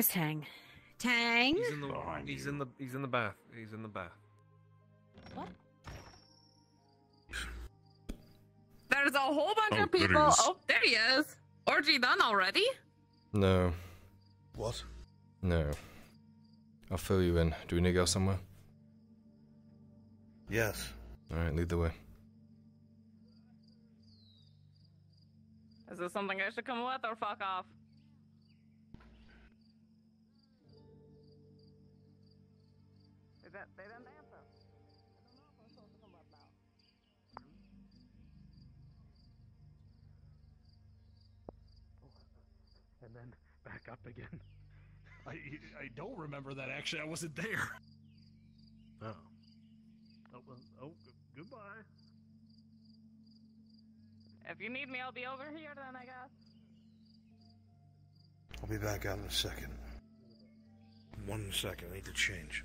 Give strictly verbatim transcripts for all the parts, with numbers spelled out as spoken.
Where's Tang? Tang? He's in the he's in the he's in the bath. He's in the bath. What? There's a whole bunch oh, of people. Oh, there he is. Orgy done already? No. What? No. I'll fill you in. Do we need to go somewhere? Yes. Alright, lead the way. Is this something I should come with or fuck off? Is that, they didn't answer. I don't know if I'm supposed to come up now. And then back up again. I, I don't remember that, actually. I wasn't there. Oh. Oh, well, oh goodbye. If you need me, I'll be over here then, I guess. I'll be back out in a second. One second, I need to change.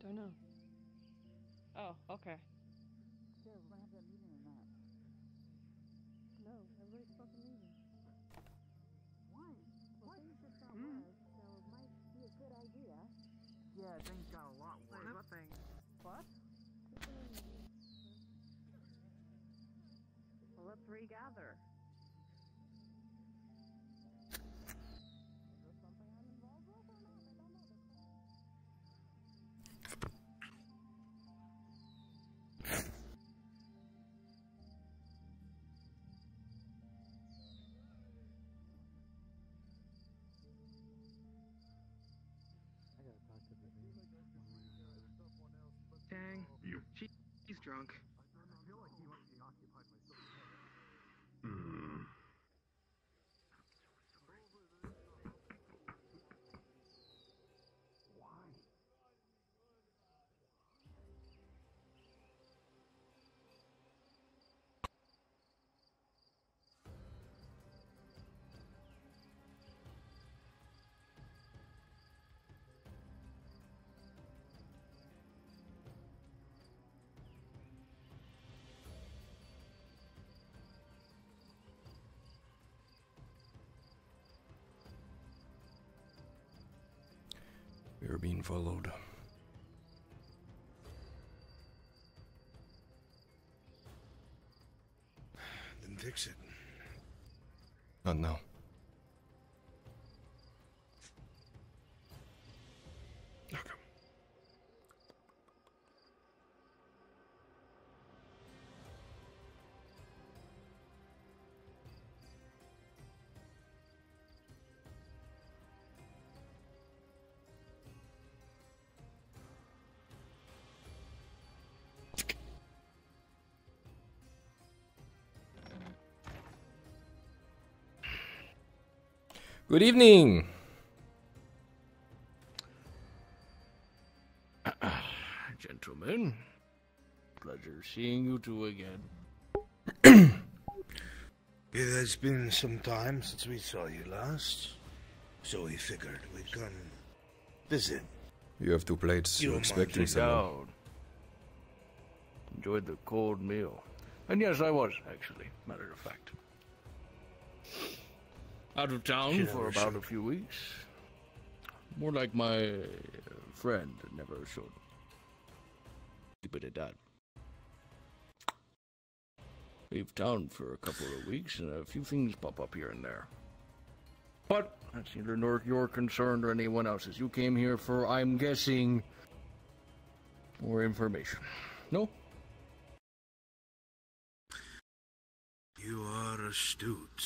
Don't know. Oh, okay. Yeah, we're gonna have that meeting or not? No, everybody's supposed to meet. Why? Well, things just got worse, so it might be a good idea. Yeah, things got a lot worse. What thing? What? Well, let's regather. Drunk. Mm. We are being followed. Then fix it. Not now. Good evening. Gentlemen, pleasure seeing you two again. It has been some time since we saw you last, so we figured we'd come visit. You have two plates. You're expecting someone. Enjoyed the cold meal. And yes, I was, actually, matter of fact. out of town for about a few weeks. More like my friend never showed. But it died. Leave town for a couple of weeks, and a few things pop up here and there. But that's neither nor your concern or anyone else's. You came here for, I'm guessing, more information. No? You are astute.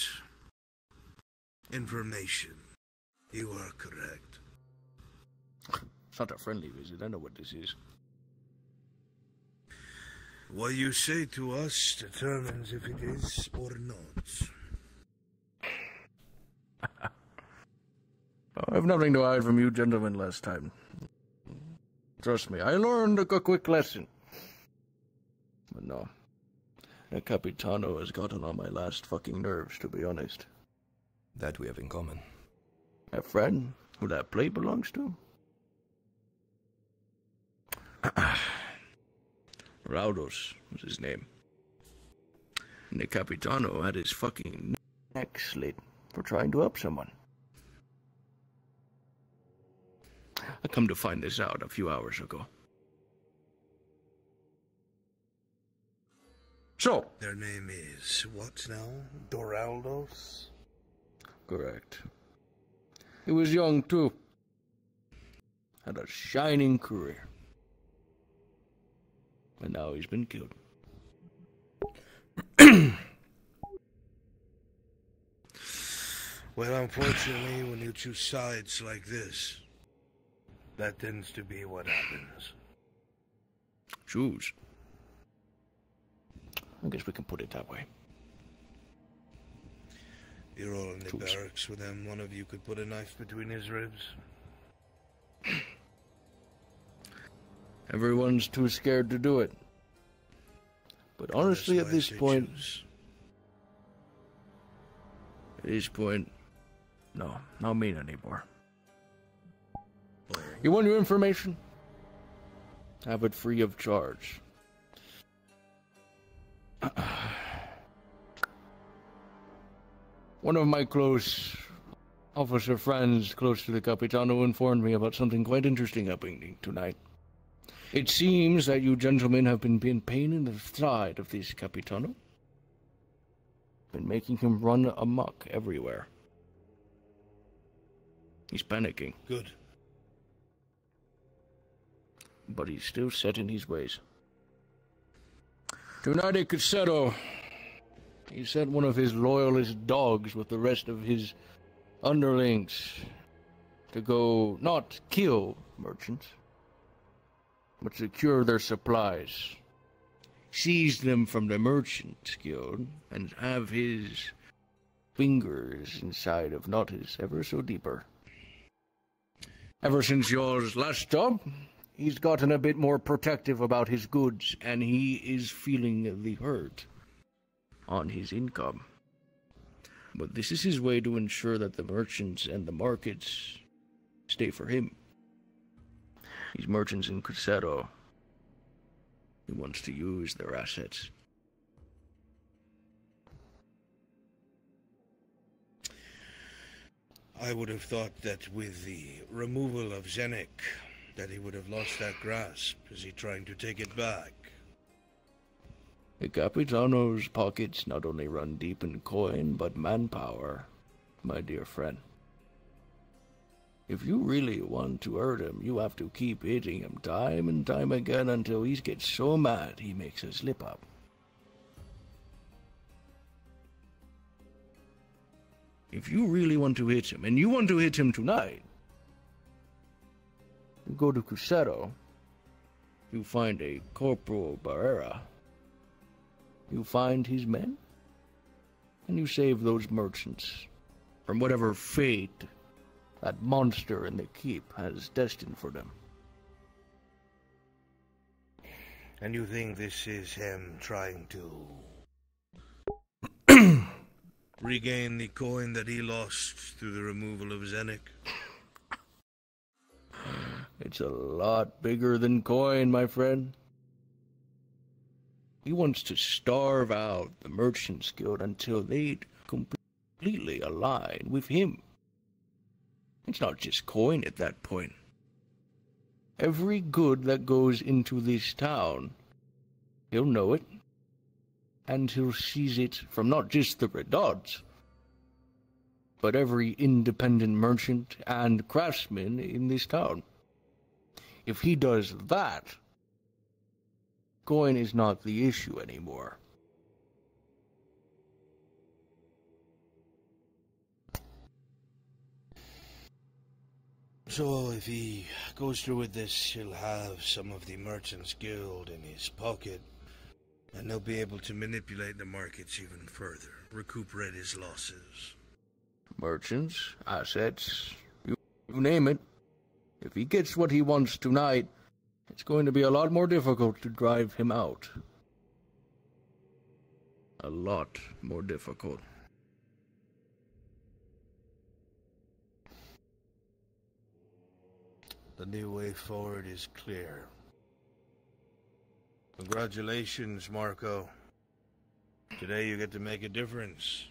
Information. You are correct. It's not a friendly visit. I know what this is. What you say to us determines if it is or not. I have nothing to hide from you gentlemen last time. Trust me, I learned a quick lesson. But no. The Capitano has gotten on my last fucking nerves, to be honest. That we have in common. A friend who that play belongs to? Raudos was his name. And the Capitano had his fucking neck slit for trying to up someone. I come to find this out a few hours ago. So. Their name is what now? Duraldos? Correct. He was young too. Had a shining career. And now he's been killed. Well, unfortunately, when you choose sides like this, that tends to be what happens. Choose. I guess we can put it that way. You're all in the choose. Barracks with them. One of you could put a knife between his ribs. Everyone's too scared to do it. But honestly, at this point... At this point... No, not mean anymore. You want your information? Have it free of charge. One of my close officer friends close to the Capitano informed me about something quite interesting happening tonight. It seems that you gentlemen have been being pain in the side of this Capitano. Been making him run amok everywhere. He's panicking. Good. But he's still set in his ways. Tonight at Cusero, he sent one of his loyalist dogs with the rest of his underlings to go not kill merchants, but secure their supplies, seize them from the merchant guild, and have his fingers inside of Nautis ever so deeper. Ever since yours last job, he's gotten a bit more protective about his goods, and he is feeling the hurt on his income. But this is his way to ensure that the merchants and the markets stay for him. These merchants in Cusero, he wants to use their assets. I would have thought that with the removal of Zenik, that he would have lost that grasp. Is he trying to take it back? The Capitano's pockets not only run deep in coin, but manpower, my dear friend. If you really want to hurt him, you have to keep hitting him time and time again until he gets so mad he makes a slip-up. If you really want to hit him, and you want to hit him tonight, you go to Cusero, you find a Corporal Barrera, you find his men, and you save those merchants from whatever fate that monster in the keep has destined for them. And you think this is him trying to regain the coin that he lost through the removal of Zenik? It's a lot bigger than coin, my friend. He wants to starve out the merchants guild until they completely completely aligned with him. It's not just coin at that point. Every good that goes into this town, he'll know it, and he'll seize it from not just the Redods, but every independent merchant and craftsman in this town. If he does that, coin is not the issue anymore. So if he goes through with this, he'll have some of the Merchants' Guild in his pocket, and he'll be able to manipulate the markets even further, recuperate his losses. Merchants, assets, you, you name it. If he gets what he wants tonight, it's going to be a lot more difficult to drive him out. A lot more difficult. The new way forward is clear. Congratulations, Marco. Today you get to make a difference.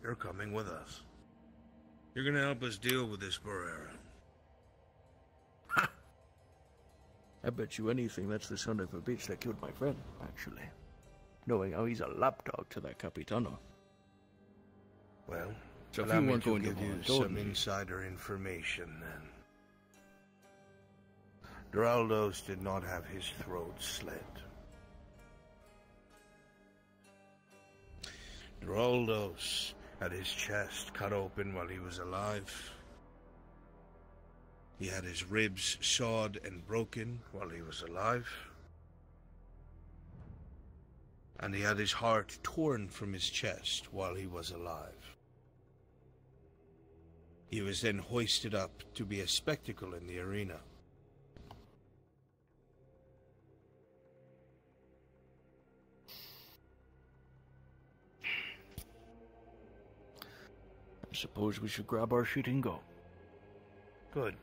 You're coming with us. You're gonna help us deal with this Barrera. Ha! I bet you anything that's the son of a bitch that killed my friend, actually. Knowing how he's a lapdog to that Capitano. Well, so if you weren't going to give you some insider information then. Duraldos did not have his throat slit. Duraldos had his chest cut open while he was alive. He had his ribs sawed and broken while he was alive. And he had his heart torn from his chest while he was alive. He was then hoisted up to be a spectacle in the arena. Suppose we should grab our shit and go. Good.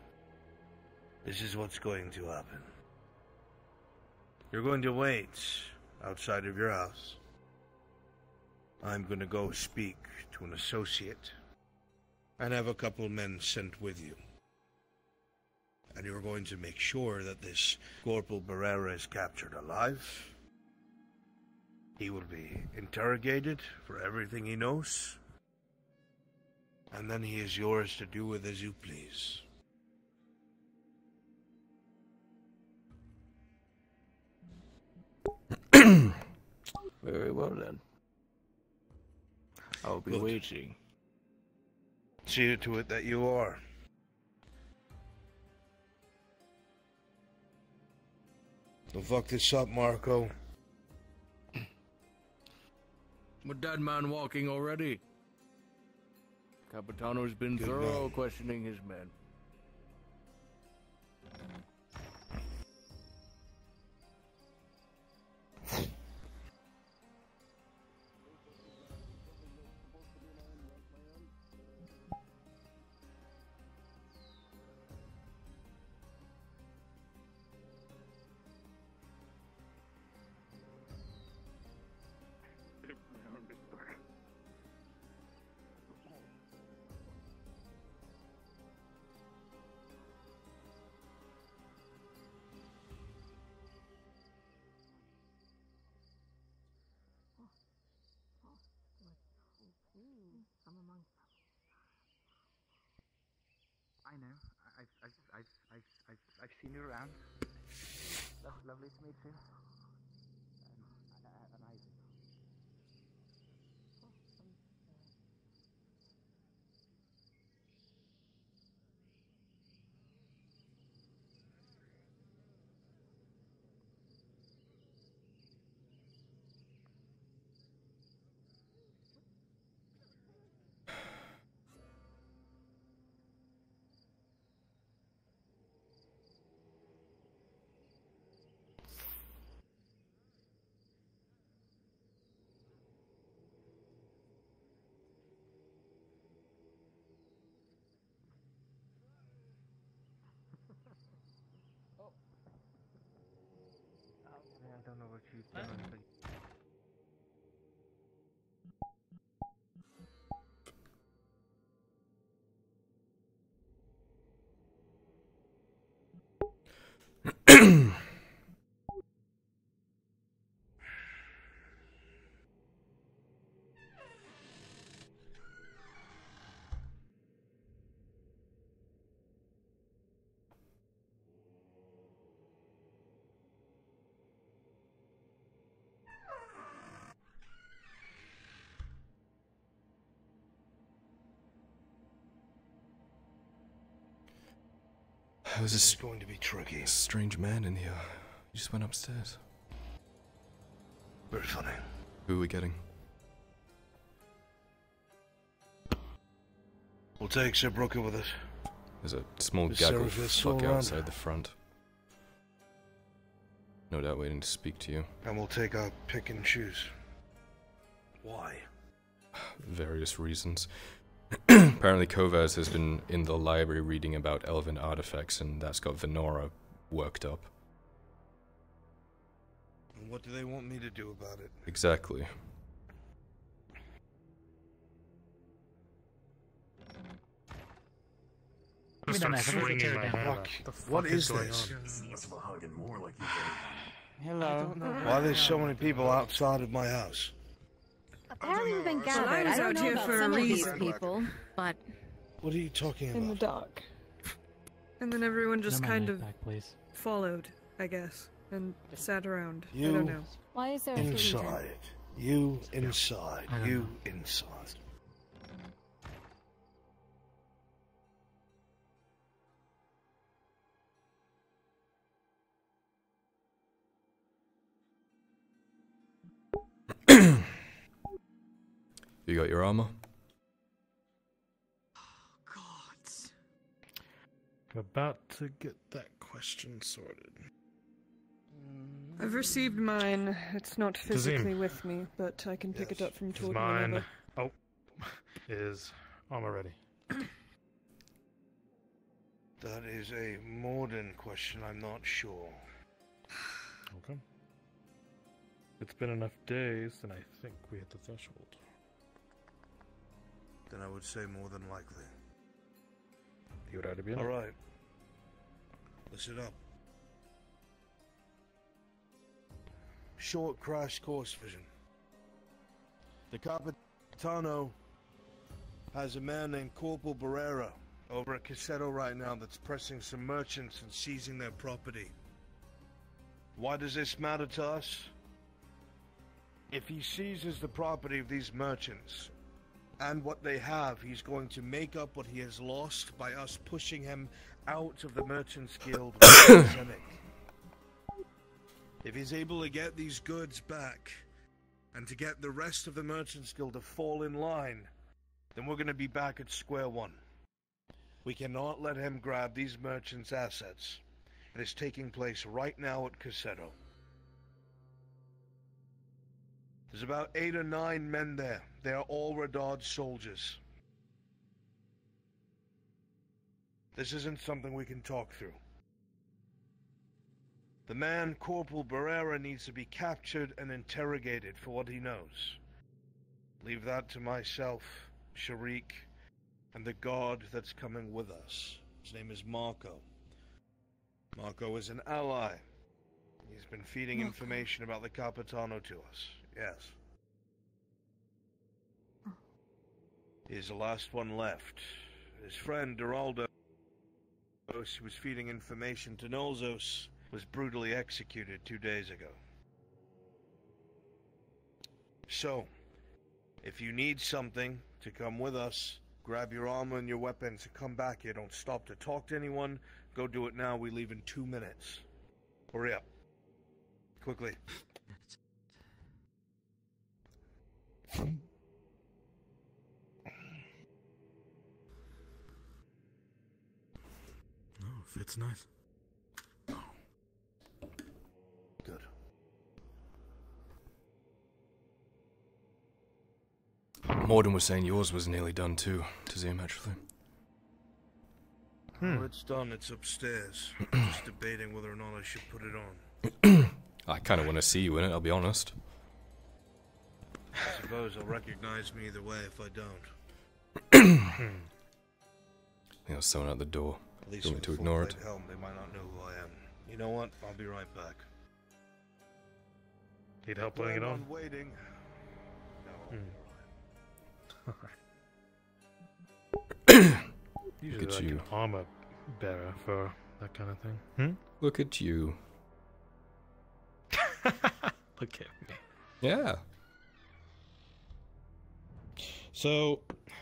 This is what's going to happen. You're going to wait outside of your house. I'm going to go speak to an associate and have a couple men sent with you. And you're going to make sure that this Corporal Barrera is captured alive. He will be interrogated for everything he knows. And then he is yours to do with as you please. Very well then. I'll be Good. waiting. See to it that you are. Don't fuck this up, Marco. I'm a dead man walking already. Capitano's been Good thorough man. questioning his men. I know. I've, I've, I've, I've, I've, I've seen you around. Lo lovely to meet you. And I... I don't know what you've done. There was this going to be tricky. A strange man in here. He just went upstairs. Very funny. Who are we getting? We'll take Sir Brooker with us. There's a small gaggle of fuck outside run. the front. No doubt waiting to speak to you. And we'll take our pick and choose. Why? Various reasons. Apparently Kovaz has been in the library reading about elven artifacts, and that's got Venora worked up. And what do they want me to do about it? Exactly. We don't have anything to tear down. What is this? Hello. Why are there so many people outside of my house? Apparently we've been gathered. I don't know about some of these people, but... What are you talking about? In the dark. And then everyone just kind of followed, I guess, and sat around. I don't know. Why is there a inside. You inside. You inside. You got your armor? Oh, God. I'm about to get that question sorted. I've received mine. It's not physically Kazeem. with me, but I can pick yes. it up from Toriel. Mine. Oh, is armor ready? That is a Morden question. I'm not sure. Okay. It's been enough days, and I think we hit the threshold. Then I would say more than likely. You would have to be in. All right. Listen up. Short crash course vision. The Capitano has a man named Corporal Barrera over at Cusero right now that's pressing some merchants and seizing their property. Why does this matter to us? If he seizes the property of these merchants, and what they have, he's going to make up what he has lost by us pushing him out of the Merchants Guild with Zenik. If he's able to get these goods back, and to get the rest of the Merchants Guild to fall in line, then we're going to be back at square one. We cannot let him grab these merchants' assets. It is taking place right now at Cassero. There's about eight or nine men there. They are all Radard soldiers. This isn't something we can talk through. The man, Corporal Barrera, needs to be captured and interrogated for what he knows. Leave that to myself, Sharik, and the guard that's coming with us. His name is Marco. Marco is an ally. He's been feeding Marco. information about the Capitano to us. Yes. He's the last one left. His friend, Duraldos, who was feeding information to Nolzos, was brutally executed two days ago. So, if you need something to come with us, grab your armor and your weapons and come back here. Don't stop to talk to anyone. Go do it now. We leave in two minutes. Hurry up. Quickly. Oh, fits nice. Oh. Good. Morden was saying yours was nearly done too, to Kazeem, actually. Hmm. Well, it's done, it's upstairs. Just debating whether or not I should put it on. I kinda wanna see you in it, I'll be honest. I suppose he'll recognize me either way if I don't. I think I was someone out the door. At least with to ignore it. Helm, they might not know who I am. You know what? I'll be right back. Need help putting it on? I'm waiting. No, I'll be right. Look at like you. An armor bearer for that kind of thing. Hmm? Look at you. Look at me. Yeah. So,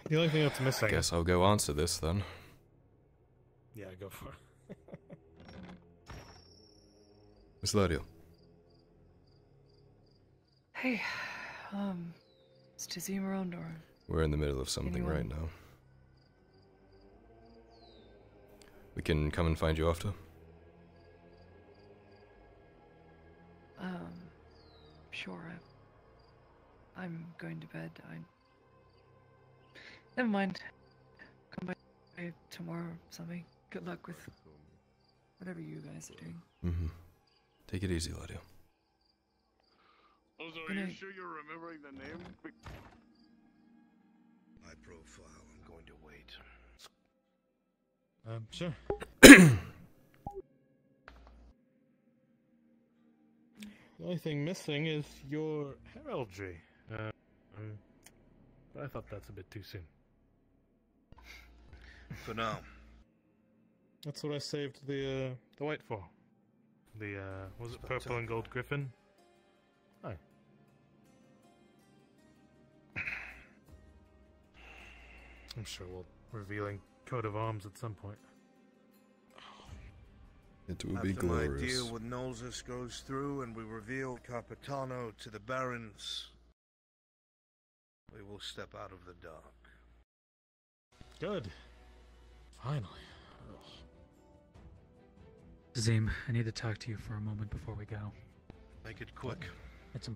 the only thing that's missing... I guess I'll go answer this, then. Yeah, go for it. Miss Ladiel. Hey, um, it's Tazim Rondor. We're in the middle of something Anyone? right now. We can come and find you after. Um, sure. I, I'm going to bed. I. Never mind. Come by tomorrow, Sammy. Good luck with whatever you guys are doing. Mm-hmm. Take it easy, Ladiel. Also, are you sure you're remembering the name? My profile. I'm going to wait. Um, sure. The only thing missing is your heraldry. Uh, um, I thought that's a bit too soon. For now. That's what I saved the uh, the white for. The uh, was it purple and gold griffin? Oh. I'm sure we'll revealing coat of arms at some point. It will After be glorious. My deal with Nolzos goes through and we reveal Capitano to the barons, we will step out of the dark. Good. Finally. Kazeem, I need to talk to you for a moment before we go. Make it quick. It's a...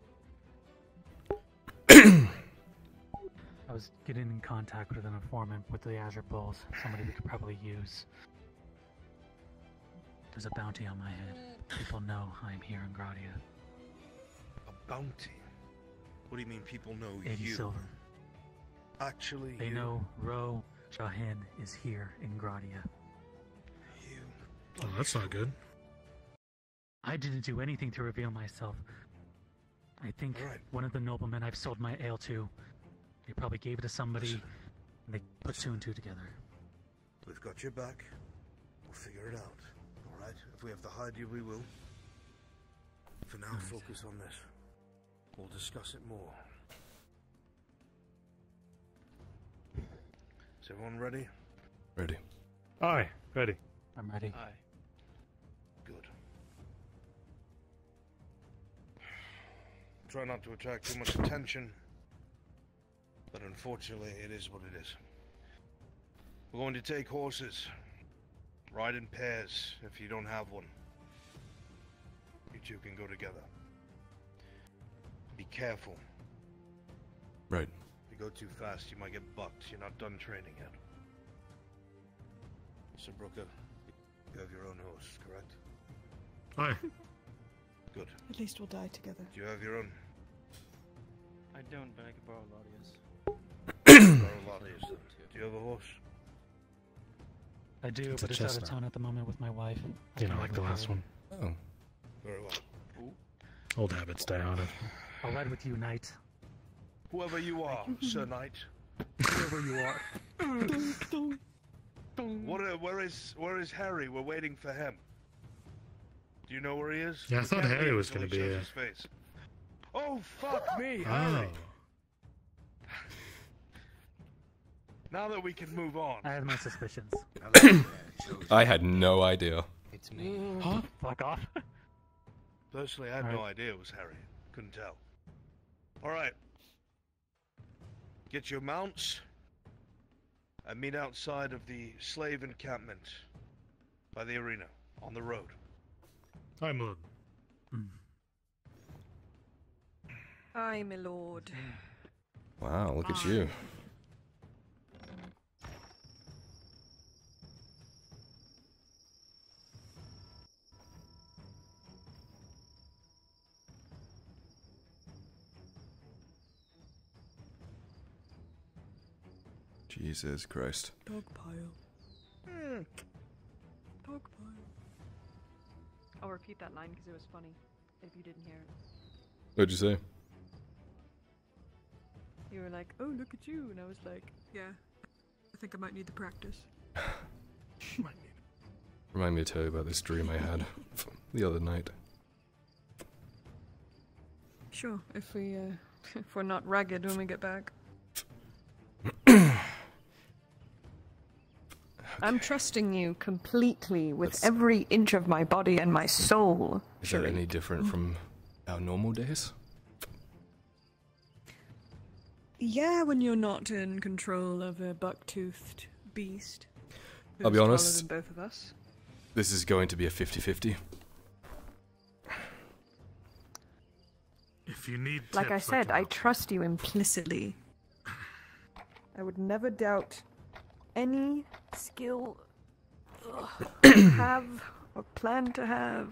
I was getting in contact with an informant with the Azure Bulls, somebody we could probably use. There's a bounty on my head. People know I'm here in Gradia. A bounty? What do you mean people know you? eighty silver. Actually, They you... know Ro Jahan is here in Gradia. You... Oh, that's not good. I didn't do anything to reveal myself. I think right. one of the noblemen I've sold my ale to, they probably gave it to somebody, Listen. and they put Listen. two and two together. We've got your back. We'll figure it out. All right? If we have to hide you, we will. For now, right. focus on this. We'll discuss it more. Is everyone ready? Ready. Aye. Ready. I'm ready. Aye. Good. Try not to attract too much attention. But unfortunately, it is what it is. We're going to take horses. Ride in pairs if you don't have one. You two can go together. Be careful. Right. If you go too fast, you might get bucked. You're not done training yet. So, Brooker, you have your own horse, correct? Aye. Good. At least we'll die together. Do you have your own? I don't, but I can borrow Ladiel's. Do you have a horse? I do, it's but it's out of town at the moment with my wife. I you know, like the last one. Oh. Very well. Ooh. Old habits die on it. I'll ride with you, Knight. Whoever you are, Sir Knight. Whoever you are. what are, where is where is Harry? We're waiting for him. Do you know where he is? Yeah, I thought Harry was gonna be here. Oh fuck me, oh. Harry! Now that we can move on. I had my suspicions. I had no idea. It's me. Huh? Fuck off. Personally, I had All no right. idea it was Harry. Couldn't tell. Alright. Get your mounts. And meet outside of the slave encampment. By the arena. On the road. Hi, my lord. Hi, my lord. Wow, look Hi. at you. Jesus Christ. Dog pile. Mm. Dog pile. I'll repeat that line because it was funny. If you didn't hear it. What'd you say? You were like, oh, look at you. And I was like, yeah. I think I might need the practice. might need it. Remind me to tell you about this dream I had the other night. Sure. If, we, uh, if we're not ragged when we get back. Okay. I'm trusting you completely with That's... every inch of my body and my soul. Is that any different from our normal days? Yeah, when you're not in control of a buck-toothed beast. I'll be honest, both of us. This is going to be a fifty fifty. If you need tips, like I said, I, I trust you implicitly. I would never doubt any skill I have or plan to have.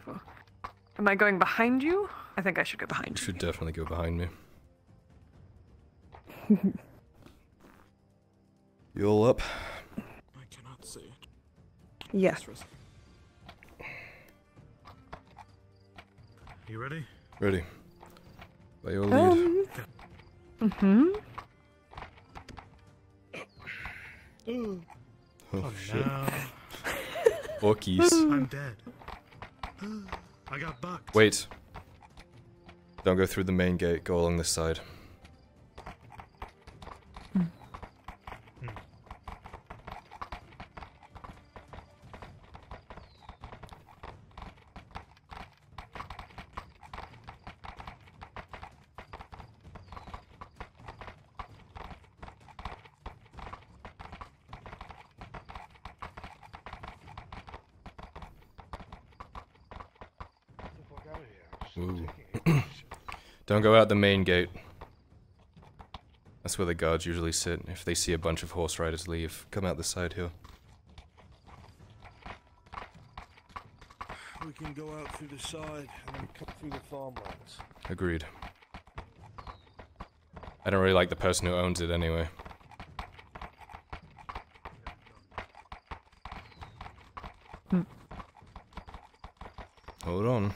Am I going behind you? I think I should go behind you. You should definitely go behind me. You all up? I cannot see. Yes. You ready? Ready. By your um. lead. Mhm. Mm oh, oh shit. No. Orkies. I'm dead. I got bucked. Wait. Don't go through the main gate. Go along this side. Don't go out the main gate. That's where the guards usually sit. If they see a bunch of horse riders leave, come out the side here. We can go out through the side and then cut through the farmlands. Agreed. I don't really like the person who owns it anyway. Hmm. Hold on.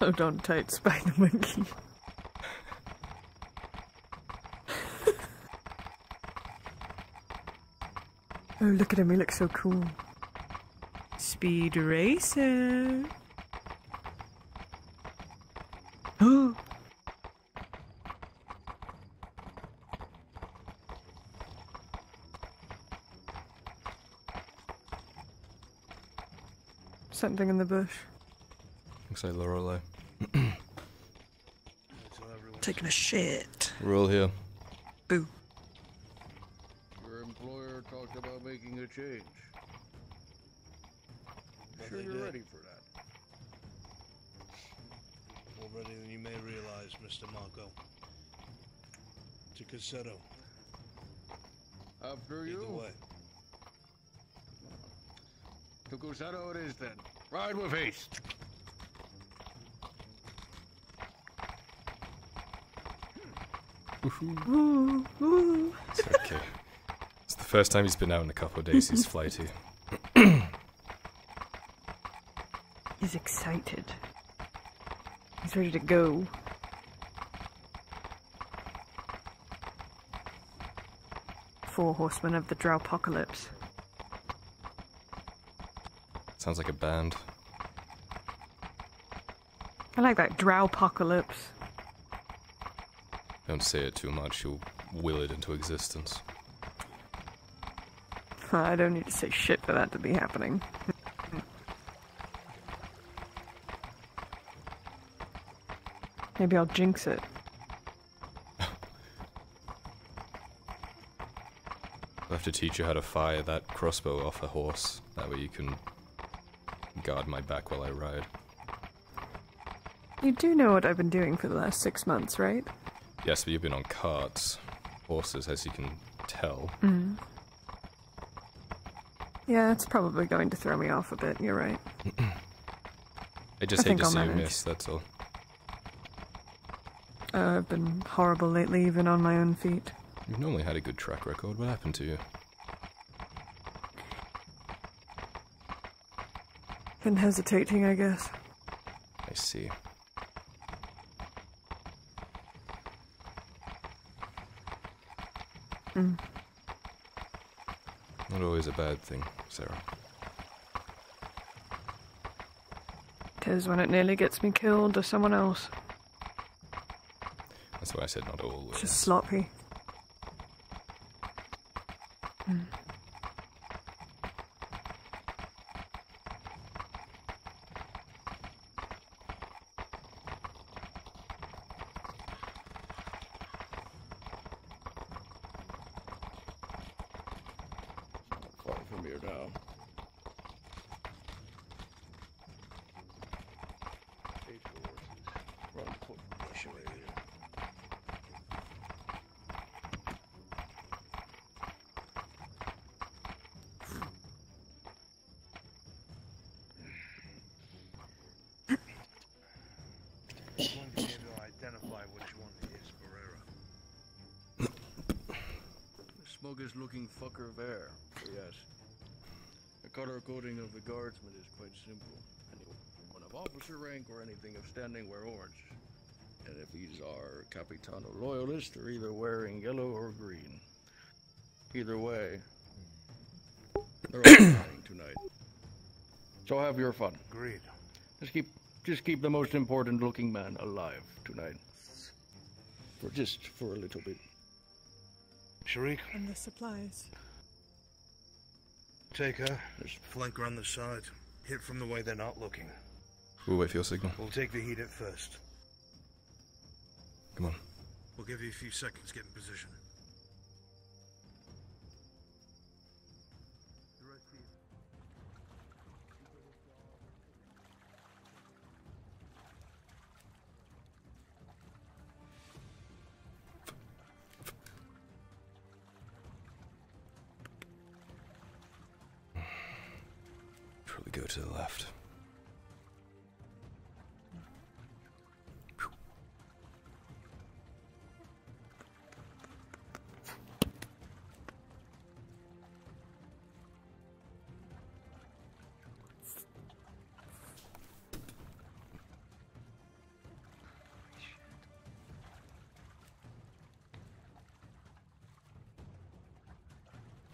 Hold on tight, spider monkey. Oh, look at him, he looks so cool. Speed racer. Oh. Something in the bush. Looks like Lorelei. Taking a shit. We're all here. Boo. Your employer talked about making a change. I'm sure you're ready for that. More ready than you may realize, Mister Marco. To Cassero. After you. Either way. To Cusero it is then. Ride with haste. Ooh, ooh. It's okay. It's the first time he's been out in a couple of days. He's flighty. He's excited. He's ready to go. Four horsemen of the Drowpocalypse. Sounds like a band. I like that Drowpocalypse. Don't say it too much, you'll will it into existence. I don't need to say shit for that to be happening. Maybe I'll jinx it. I'll have to teach you how to fire that crossbow off a horse. That way you can guard my back while I ride. You do know what I've been doing for the last six months, right? Yes, but you've been on carts, horses, as you can tell. Mm. Yeah, it's probably going to throw me off a bit, you're right. I just I hate to I'll see manage. you miss, that's all. Uh, I've been horrible lately, even on my own feet. You've normally had a good track record. What happened to you? Been hesitating, I guess. I see. Mm. Not always a bad thing, Sarah. Tis when it nearly gets me killed or someone else. That's why I said not always. Just sloppy. happen. Far from here now. Run, put bush right here. Looking fucker of air, yes. The color coding of the guardsman is quite simple. Anyone of officer rank or anything of standing wear orange. And if these are Capitano loyalists, they're either wearing yellow or green. Either way, they're all dying tonight. So have your fun. Agreed. Just keep, just keep the most important looking man alive tonight. For just for a little bit. Sharik. And the supplies. Take her. Just flank her on the side. Hit from the way they're not looking. We'll wait for your signal. We'll take the heat at first. Come on. We'll give you a few seconds. Get in position. Go to the left.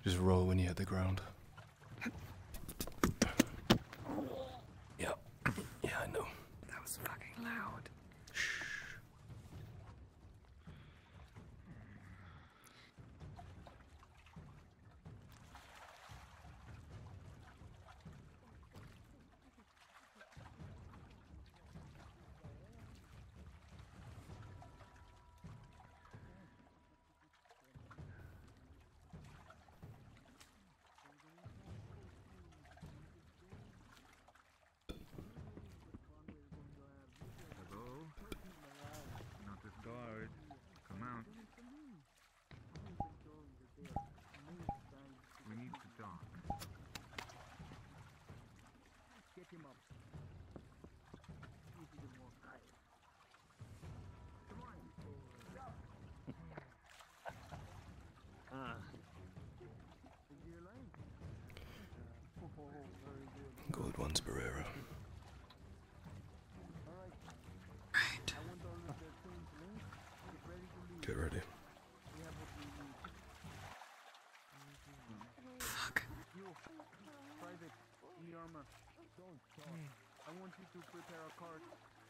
Just roll when you hit the ground. Gold one's Barrera. Right. Get ready. Fuck. Private, Yarma, don't talk. I want you to prepare a card.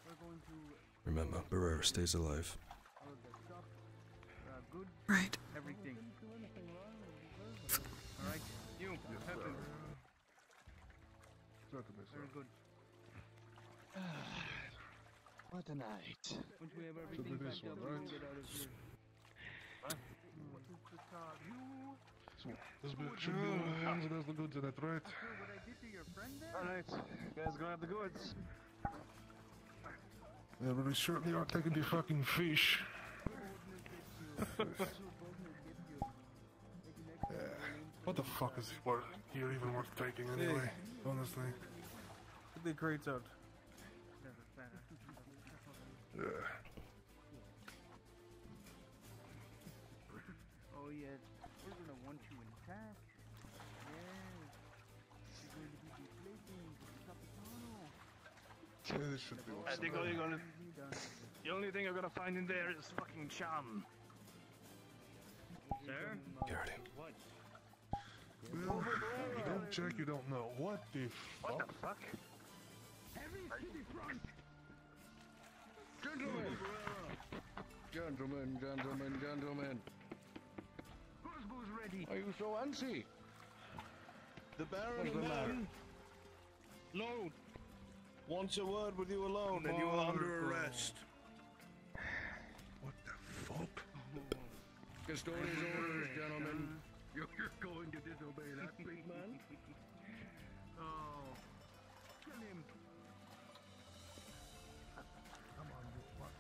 We're going to. Remember, Barrera stays alive. Right. Everything. All right. You. Very good. What a night. Won't we have everything back up and get out of here? Huh? What is the car? You? So, this bit should be all hands and has the goods in it, right? After what I did to your friend there? Alright, you guys gonna have the goods. Yeah, but we certainly are taking the fucking fish. What the fuck is here even worth taking anyway? Hey. Honestly, get the crates out. Yeah. Oh yeah, we're gonna want you intact. Yes, we're going to be deflating the Capitano. Yeah, this should be awesome. I think all you're gonna. The only thing you're gonna find in there is fucking charm. Sir. You're ready. What? Well, you don't check, you don't know. What the fuck? What the fuck? Gentlemen! Gentlemen, gentlemen, gentlemen! crossbows ready. Are you so antsy? The Baron man alone wants a word with you alone, and you are under arrest. What the fuck? Custodian's orders, gentlemen. You're going to disobey that big man? Oh, kill him. Come on, you fuck.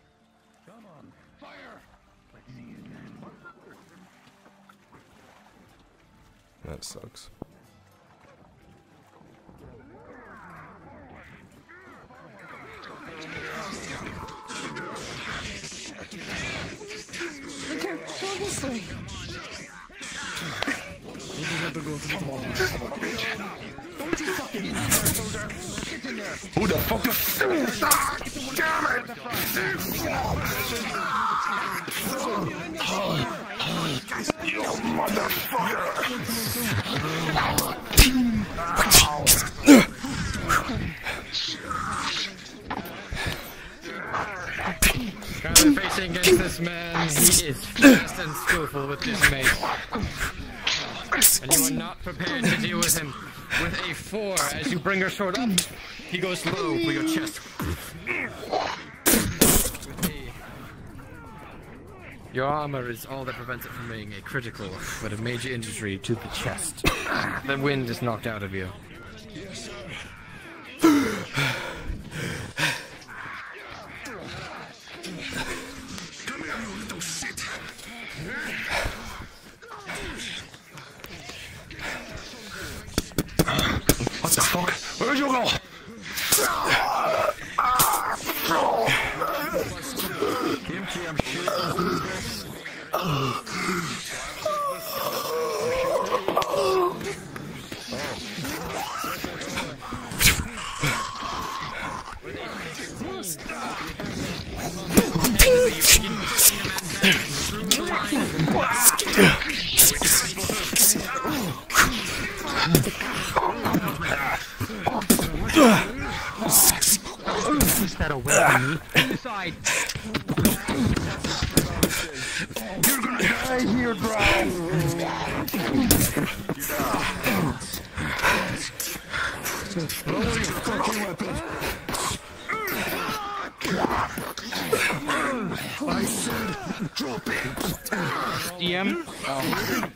Come on. Fire! Let's see it. That sucks. I can't kill this thing! You just have to go through the wall. Don't you fucking get in there! Who the fuck is this? Damn it! You motherfucker! Currently facing against this man, he is fast and skillful with this mace. And you are not prepared to deal with him. With a four, as you bring your sword up, he goes low for your chest. With a... Your armor is all that prevents it from being a critical, but a major injury to the chest. The wind is knocked out of you. Yes, sir. What the fuck? Where did you go? That away from me. Inside. You're gonna die here, bro. Lower your fucking weapon. I said, drop it. D M. Oh.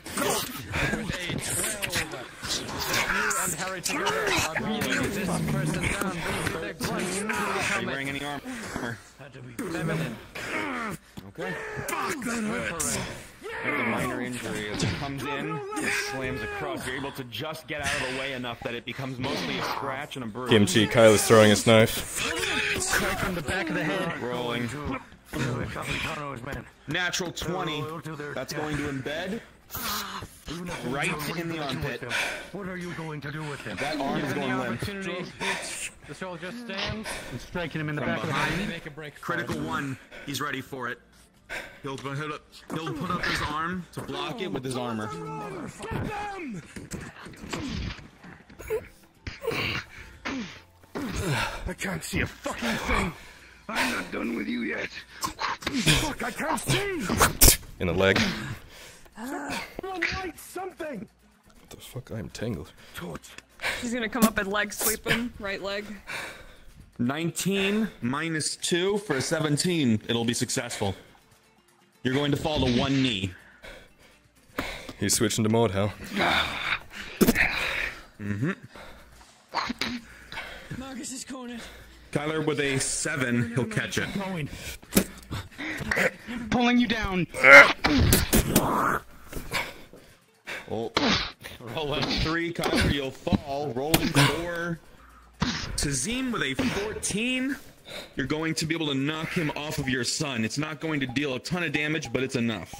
And Harry together are beating this person down. They're clutching. Are you wearing any armor? Had to be feminine. Okay. Fuck, that hurts. There's a minor injury as it comes in, slams across. You're able to just get out of the way enough that it becomes mostly a scratch and a bruise. Kimchi, Kyle is throwing his knife. Strike from the back of the head. Rolling. Natural twenty. That's going to embed. Right in the armpit. What are you going to do with him? That arm is going limp. The soldier stands and striking him in the back of the head. Critical one. He's ready for it. He'll put up, he'll put up his arm to block it with his armor. Get them! I can't see a fucking thing. I'm not done with you yet. Fuck! I can't see. In the leg. Someone light something! What the fuck? I am tangled. He's gonna come up and leg sweep him. Right leg. nineteen minus two for a seventeen. It'll be successful. You're going to fall to one knee. He's switching to mode hell. Mm-hmm. Marcus is cornered. Kyler with a seven, he'll catch it. Pulling you down. Oh. Rolling three, Kyler, you'll fall. Rolling four. Kazeem with a fourteen. You're going to be able to knock him off of your son. It's not going to deal a ton of damage, but it's enough.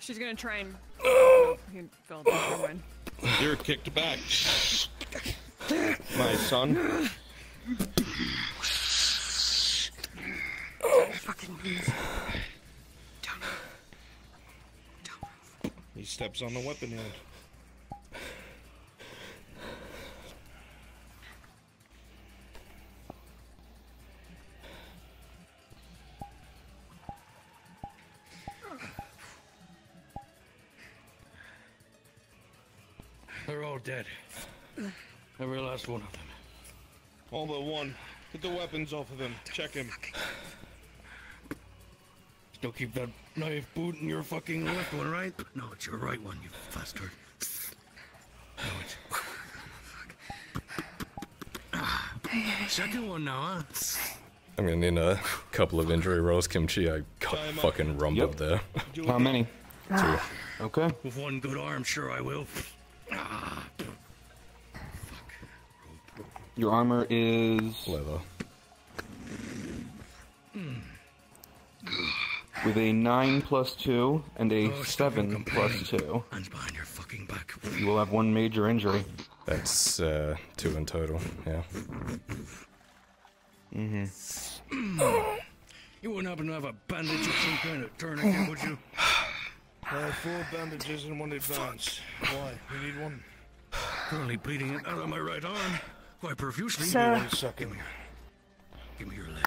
She's gonna try and. Oh, he fell down. You're kicked back. My son. Fucking move. Don't move. Don't move. He steps on the weapon hand. all dead. Every last one of them. All but one. Get the weapons off of him. Check him. Still keep that knife boot in your fucking left one, right? No, it's your right one, you bastard. No, it's... Second one now, huh? I mean, in a couple of injury rolls, Kimchi, I got fucking rumbled yep. there. How many? Two. Okay. With one good arm, sure I will. Your armor is... leather. With a nine plus two and a oh, seven plus two. Hands behind your fucking back. You will have one major injury. That's uh, two in total, yeah. Mm-hmm. You wouldn't happen to have a bandage or some kind of tourniquet, would you? Uh, four bandages and one advance. Why? You need one? Currently bleeding it out of my right arm. Quite profusely. So... give, me your... give me your leg.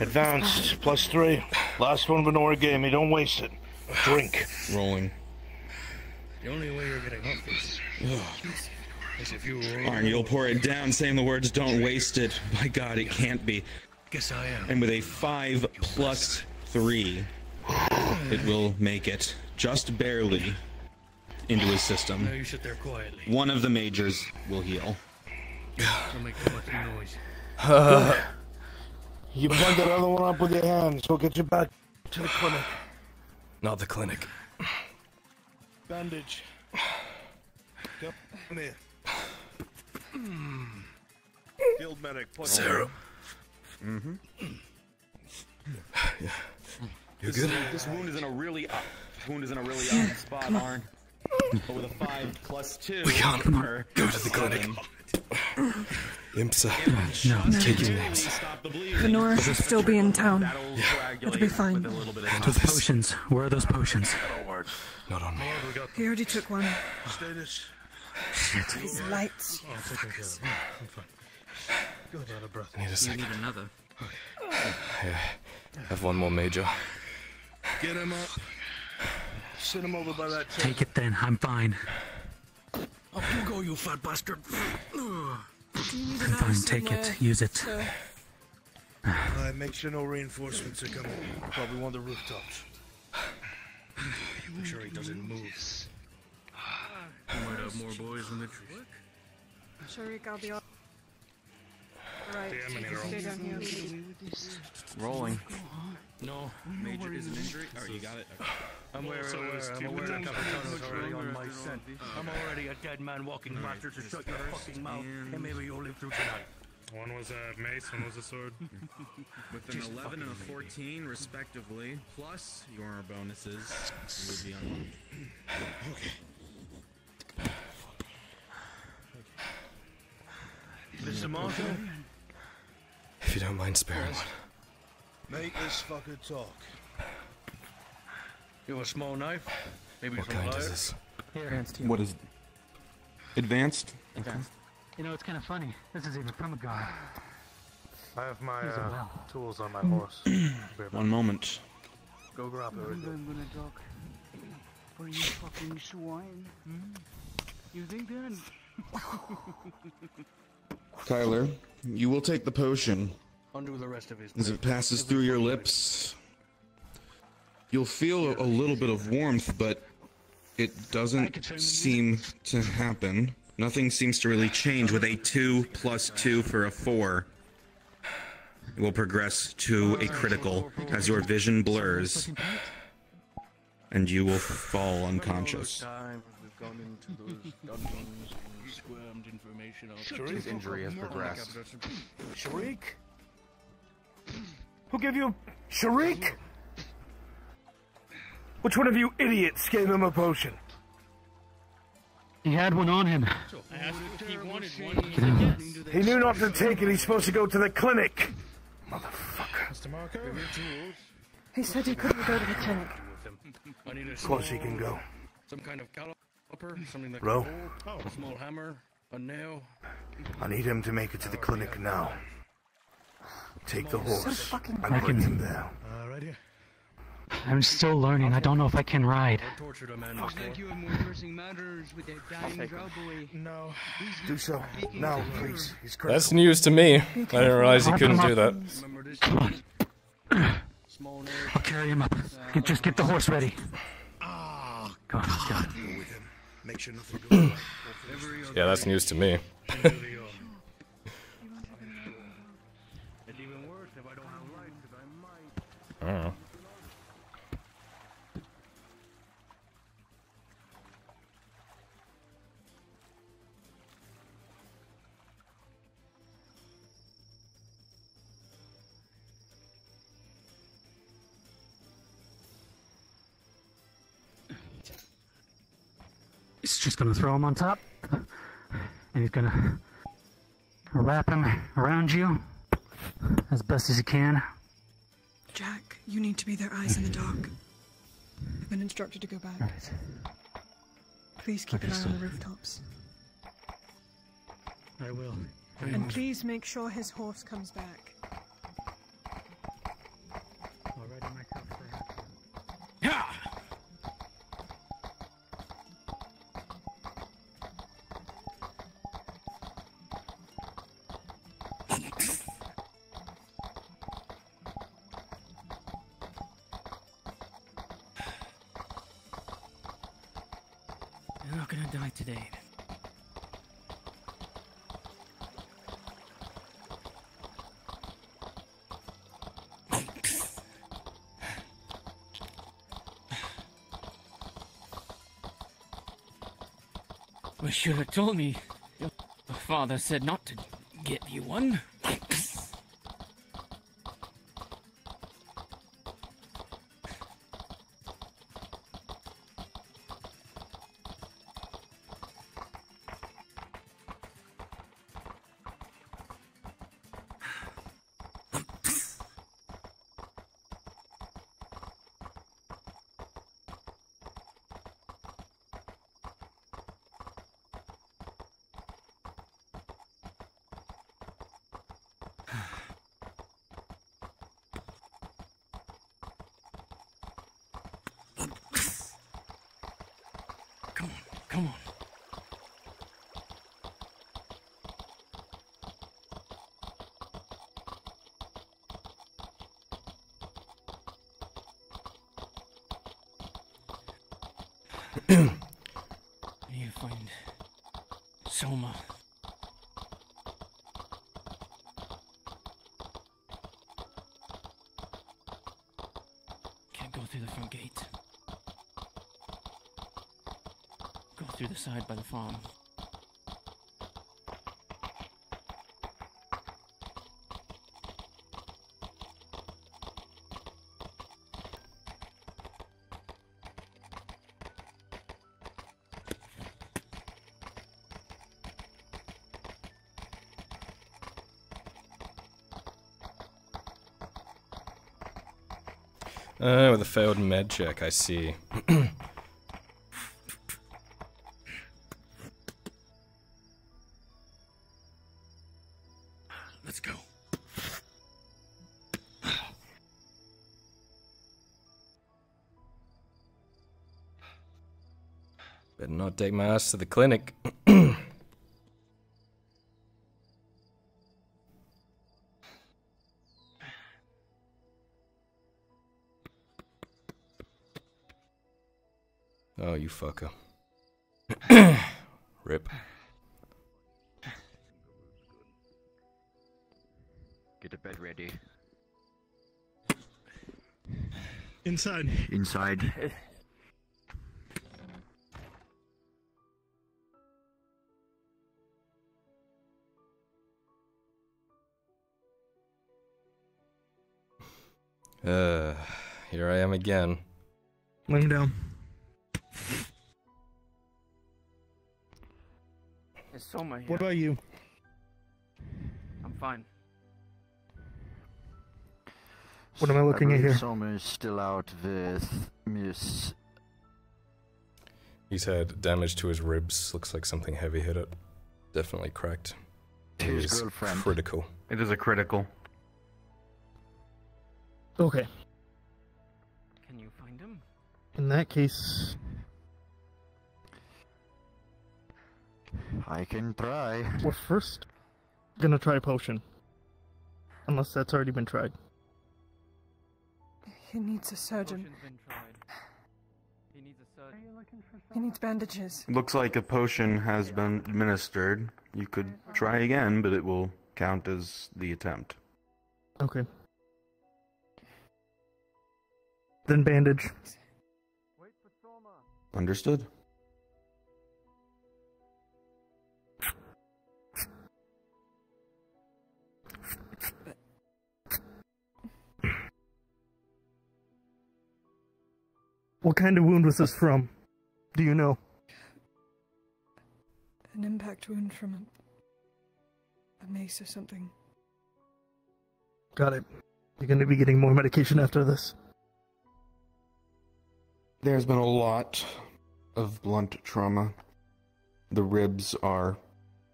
Advanced, plus three. Last one Venora gave me, don't waste it. Drink. Rolling. The only way you're getting up this is if you were... Arn, you'll pour it down, saying the words, don't waste it. By God, it can't be. Guess I am. And with a five plus three, it will make it, just barely, into his system. Now you sit there quietly. One of the majors will heal. Don't make too much noise. You plug that other one up with your hands. We'll get you back to the clinic. Not the clinic. Bandage. Come here. Field medic. Sarah. Mm-hmm. Yeah. You're this, good? This wound is in a really up. This wound is in a really up spot, Arn. But with a five plus two. We can't go to the clinic. IMSA. No, no. Take your names. Venora should still be in town. Yeah. It'll be fine. Handle this. Potions. Where are those potions? Not on me. He already took one. Status. Shit. These lights. Oh, it's okay. I'm fine. Good. Out of breath. I need a second. You need another. Okay. Yeah. Have one more major. Get him up. Send him over by that. Take it then. I'm fine. Up you go, you fat bastard. Fine, take it. Use it. So. Uh, make sure no reinforcements are coming. Probably want the rooftops. Make sure he doesn't move. We might have more boys in the truck. Sharik, I'll be all right. Rolling. No, major is an injury. Oh, you got it. Okay. I'm aware of Capitano's already on my scent. I'm already a dead man walking bastard, so shut your fucking mouth, and maybe you'll live through tonight. One was a mace, one was a sword. With an eleven and a fourteen, respectively, plus your bonuses, you would be on one. Okay. Mister Marco? If you don't mind sparing one. Make this fucker talk. You have a small knife? Maybe what kind is this? Here. What is... advanced? Okay. You know, it's kind of funny. This is even from a guy. I have my uh, well. tools on my horse. One moment. Go grab her. I'm gonna talk. For you fucking swine. Hmm? You think then? Kyler, you will take the potion. The rest of his as it passes through your lips, you'll feel a, a little bit of warmth, but it doesn't seem to happen. Nothing seems to really change. With a two plus two for a four, it will progress to a critical as your vision blurs, and you will fall unconscious. His injury has progressed. Sharik? Who gave you... Sharik? Which one of you idiots gave him a potion? He had one on him. I asked if he wanted one. He said yes. He knew not to take it. He's supposed to go to the clinic. Motherfucker. Mister Marco? He said he couldn't go to the clinic. Of course he can go. Some kind of caliper, something like Ro? A small hammer, a nail. I need him to make it to the clinic now. Take the horse. So I put him there. Uh, right here. I'm still learning. I don't know if I can ride. I'll take you in more pressing matters with that dying cowboy. No. Do so. No, please. He's crazy. That's news to me. I didn't realize he couldn't do that. I'll carry him up. Just get the horse ready. Oh, God. God. Yeah, that's news to me. I don't know. He's just gonna throw him on top, and he's gonna wrap him around you as best as he can. Jack, you need to be their eyes in the dock. I've been instructed to go back. Right. Please keep okay, an eye so. on the rooftops. I will. Very and much. Please make sure his horse comes back. Already my cup there. Yeah! You should have told me. Your father said not to get you one. You find Soma. Can't go through the front gate. Go through the side by the farm. Uh, with a failed med check, I see. Let's go. Better not take my ass to the clinic. Oh, you fucker. Rip. Get the bed ready. Inside. Inside. uh, here I am again. Lay him down. Soma here. What about you? I'm fine. What am I looking I at here? Soma is still out with Miss. He's had damage to his ribs. Looks like something heavy hit it. Definitely cracked. His, his girlfriend. Critical. It is a critical. Okay. Can you find him. In that case, I can try. We're first gonna try a potion. Unless that's already been tried. He needs a surgeon. Potion's been tried. He needs a surgeon. Are you looking for something? He needs bandages. Looks like a potion has been administered. You could try again, but it will count as the attempt. Okay. Then bandage. Understood. What kind of wound was this from? Do you know? An impact wound from a, a mace or something. Got it. You're going to be getting more medication after this. There's been a lot of blunt trauma. The ribs are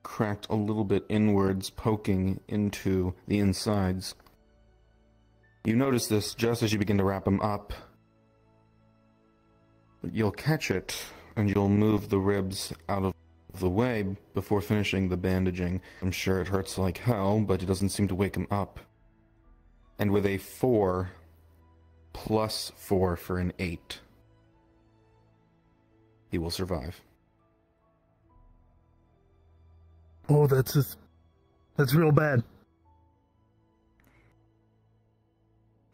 cracked a little bit inwards, poking into the insides. You notice this just as you begin to wrap him up. You'll catch it, and you'll move the ribs out of the way before finishing the bandaging. I'm sure it hurts like hell, but it doesn't seem to wake him up. And with a four, plus four for an eight, he will survive. Oh, that's just, that's real bad.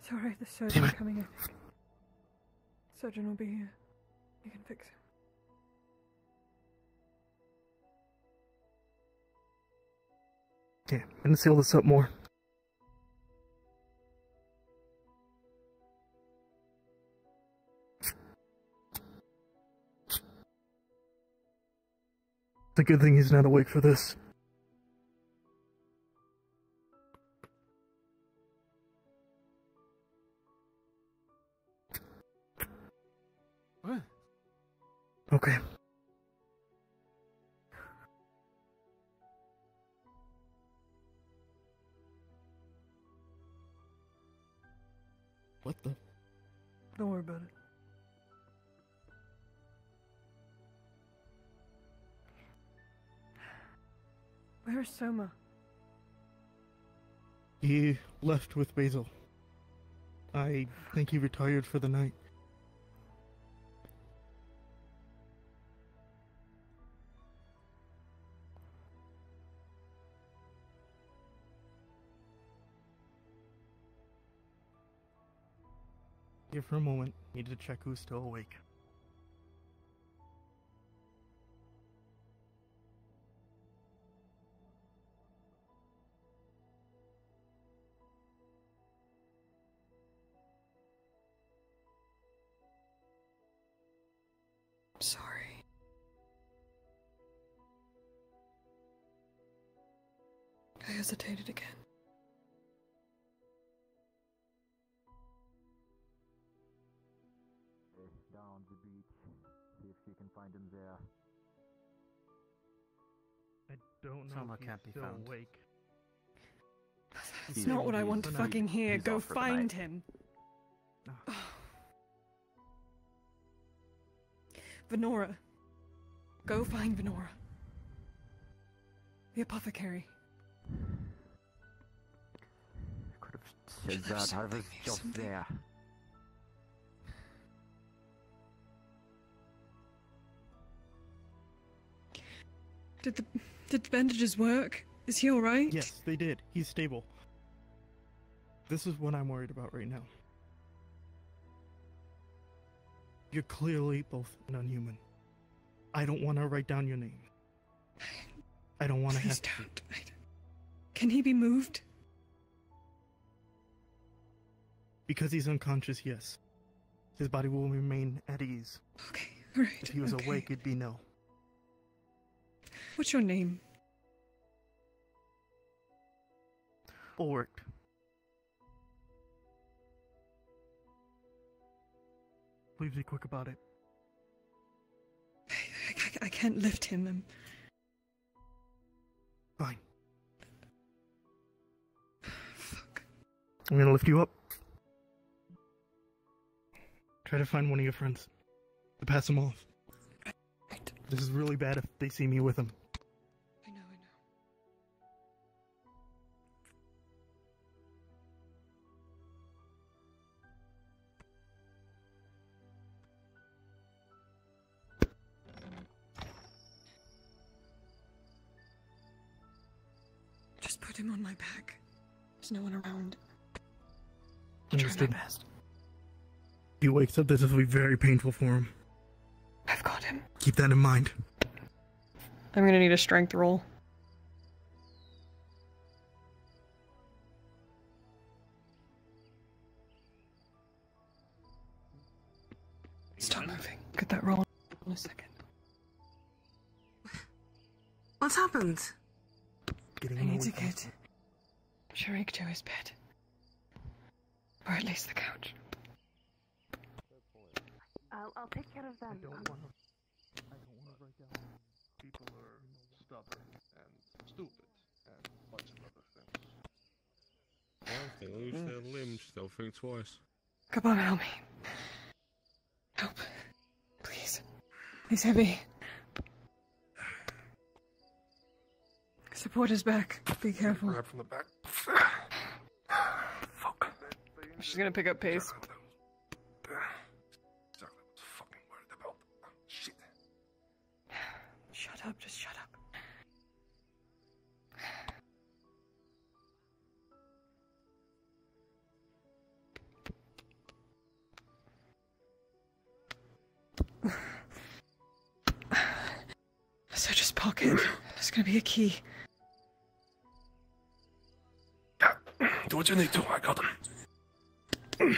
It's alright, the surgeon's coming in. The surgeon will be here. You can fix him. Okay, I'm gonna seal this up more. It's a good thing he's not awake for this. What? Okay. What the? Don't worry about it. Where is Soma? He left with Basil. I think he retired for the night. Here for a moment, needed to check who's still awake. I'm sorry. I hesitated again. Don't know Soma if can't be found. Awake. That's he's not what I want to fucking hear. Go find him. Oh. Venora. Go find Venora. The apothecary. I could have said that. I was just there. Did the... Did the bandages work? Is he alright? Yes, they did. He's stable. This is what I'm worried about right now. You're clearly both non-human. I don't want to write down your name. I don't want to have to. Don't. I don't. Can he be moved? Because he's unconscious, yes. His body will remain at ease. Okay, alright. If he was okay. awake, it'd be no. What's your name? Orc. Please be quick about it. I, I, I can't lift him. I'm... Fine. Fuck. I'm gonna lift you up. Try to find one of your friends to pass them off. This is really bad if they see me with them. I know, I know. Just put him on my back. There's no one around. I'll try my best. If he wakes up, this will be very painful for him. I've got him. Keep that in mind. I'm gonna need a strength roll. Stop moving. Get that roll in a second. What's happened? Getting I need to get Sharik to his bed. Or at least the couch. I'll, I'll take care of them. I don't want to, I don't want to break down. People are stubborn and stupid and a bunch of other things. Well, if they lose mm. their limbs, they'll think twice. Come on, help me. Help. Please. He's heavy. Support his back. Be careful. Grab from the back. Fuck. She's gonna pick up pace. Shut up, just shut up. So just pocket. There's gonna be a key. Yeah, do what you need to, I got him.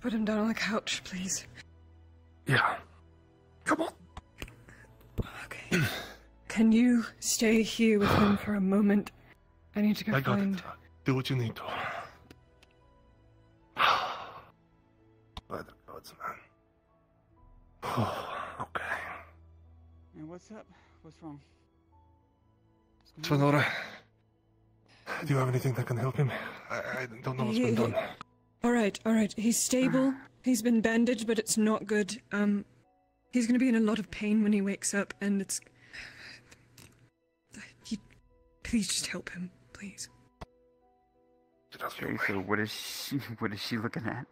Put him down on the couch, please. Yeah. Come on. Okay. Can you stay here with him for a moment? I need to go I find... I got it. Do what you need to. By the gods, man. Oh, okay. And what's up? What's wrong? What's Venora, do you have anything that can help him? I, I don't know what's yeah. been done. Alright, alright. He's stable. He's been bandaged, but it's not good. Um, he's gonna be in a lot of pain when he wakes up, and it's... He... Please just help him. Please. Okay, so what is she, what is she looking at?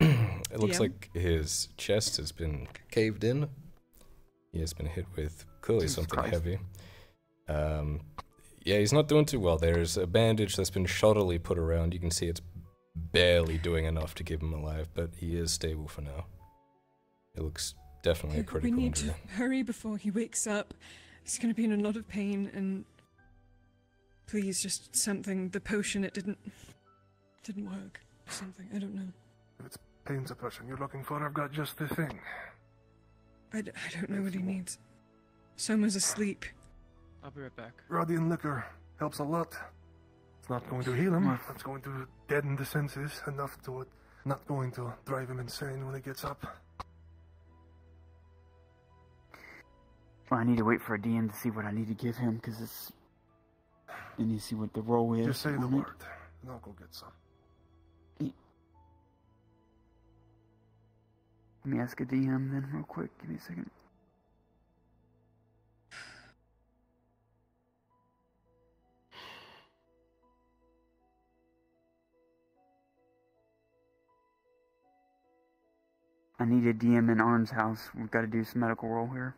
It looks yeah. like his chest has been caved in. He has been hit with clearly Jesus something Christ. heavy. Um... Yeah, he's not doing too well. There's a bandage that's been shoddily put around. You can see it's barely doing enough to keep him alive, but he is stable for now. It looks definitely a critical injury. We need injury. to hurry before he wakes up. He's going to be in a lot of pain, and please, just something. The potion, it didn't, didn't work. Something, I don't know. If it's pain suppression you're looking for, I've got just the thing. I, d I don't know what he needs. Soma's asleep. I'll be right back. Radian liquor helps a lot. It's not going to heal him. Mm. It's going to deaden the senses enough to it. Not going to drive him insane when he gets up. Well, I need to wait for a D M to see what I need to give him, because it's... I need to see what the role is. Just say the word, and I'll go get some. Let me ask a D M then real quick. Give me a second. I need a D M in Arm's house. We've got to do some medical roll here.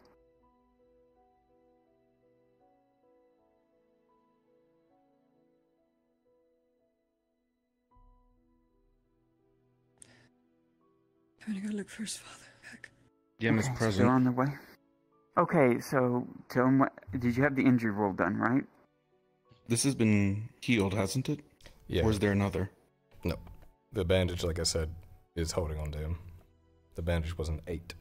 I'm gonna go look for his father. Back. D M is present. Still on the way. Okay, so tell him what. Did you have the injury roll done, right? This has been healed, hasn't it? Yeah. Or is there another? No. The bandage, like I said, is holding on to him. The bandage was an eight.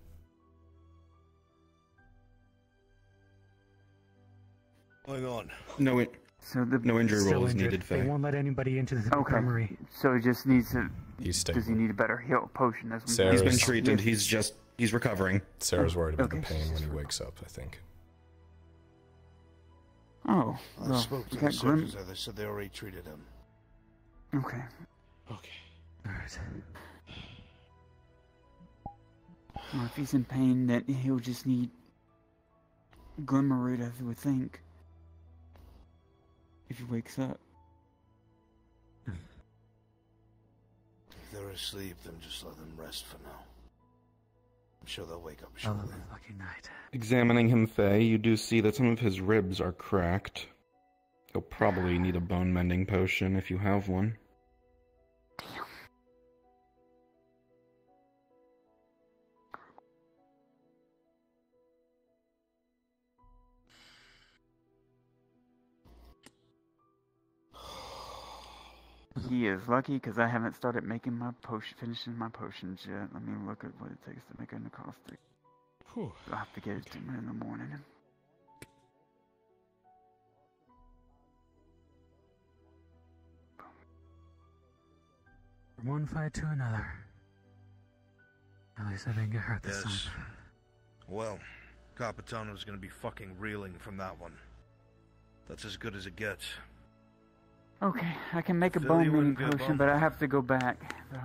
Hang on. No, it, so the, no injury roll is needed. They won't let anybody into the infirmary. Okay. So he just needs to. He's does he need a better heal potion? That's what he's been treated. He's just He's recovering. Sarah's worried about okay. the pain when he wakes up, I think. Oh, well, I spoke to the surgeons there. They said they already treated him. Okay. Okay. All right. Well, if he's in pain, then he'll just need Glimmerate, I would think. If he wakes up. If they're asleep, then just let them rest for now. I'm sure they'll wake up shortly. Oh, lucky night. Examining him, Faye, you do see that some of his ribs are cracked. He'll probably need a bone mending potion if you have one. He is lucky because I haven't started making my potion, finishing my potions yet. Let me look at what it takes to make a narcotic. Whew. I'll have to get it to me in the morning. From one fight to another. At least I didn't get hurt this yes. time. Well, Capitano's gonna be fucking reeling from that one. That's as good as it gets. Okay, I can make a bone mending potion, but I have to go back. So.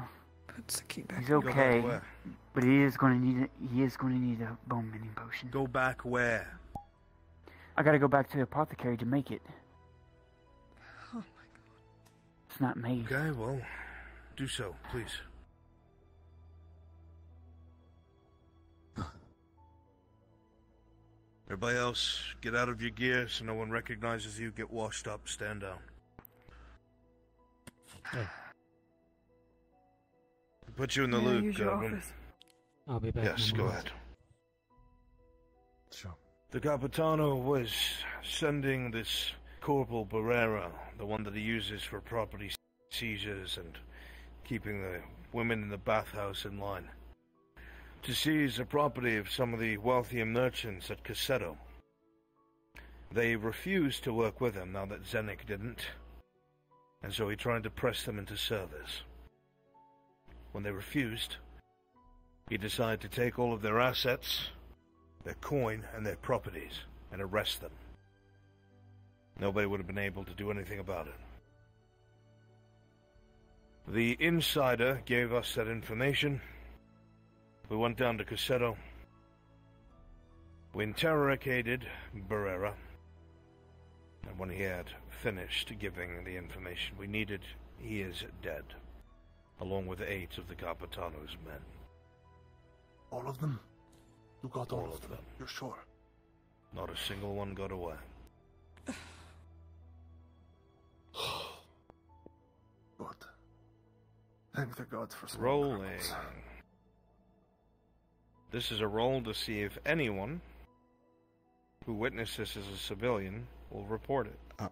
That's the key back. He's okay, but he is going to need a, he is going to need a bone mending potion. Go back where? I gotta go back to the apothecary to make it. Oh my god, it's not made. Okay, well, do so, please. Everybody else, get out of your gear so no one recognizes you. Get washed up, stand down. Oh. Put you in the yeah, loop, Gerbrum. I'll be back. Yes, go ahead. Sure. The Capitano was sending this Corporal Barrera, the one that he uses for property seizures and keeping the women in the bathhouse in line, to seize the property of some of the wealthier merchants at Cusero. They refused to work with him now that Zenik didn't. And so he tried to press them into service. When they refused, he decided to take all of their assets, their coin, and their properties, and arrest them. Nobody would have been able to do anything about it. The insider gave us that information. We went down to Cassero. We interrogated Barrera. And when he had finished giving the information we needed, he is dead, along with eight of the Capitano's men. All of them? You got all, all of them. them? You're sure? Not a single one got away. Good. Thank the gods for rolling. This is a roll to see if anyone who witnessed this as a civilian will report it. Uh,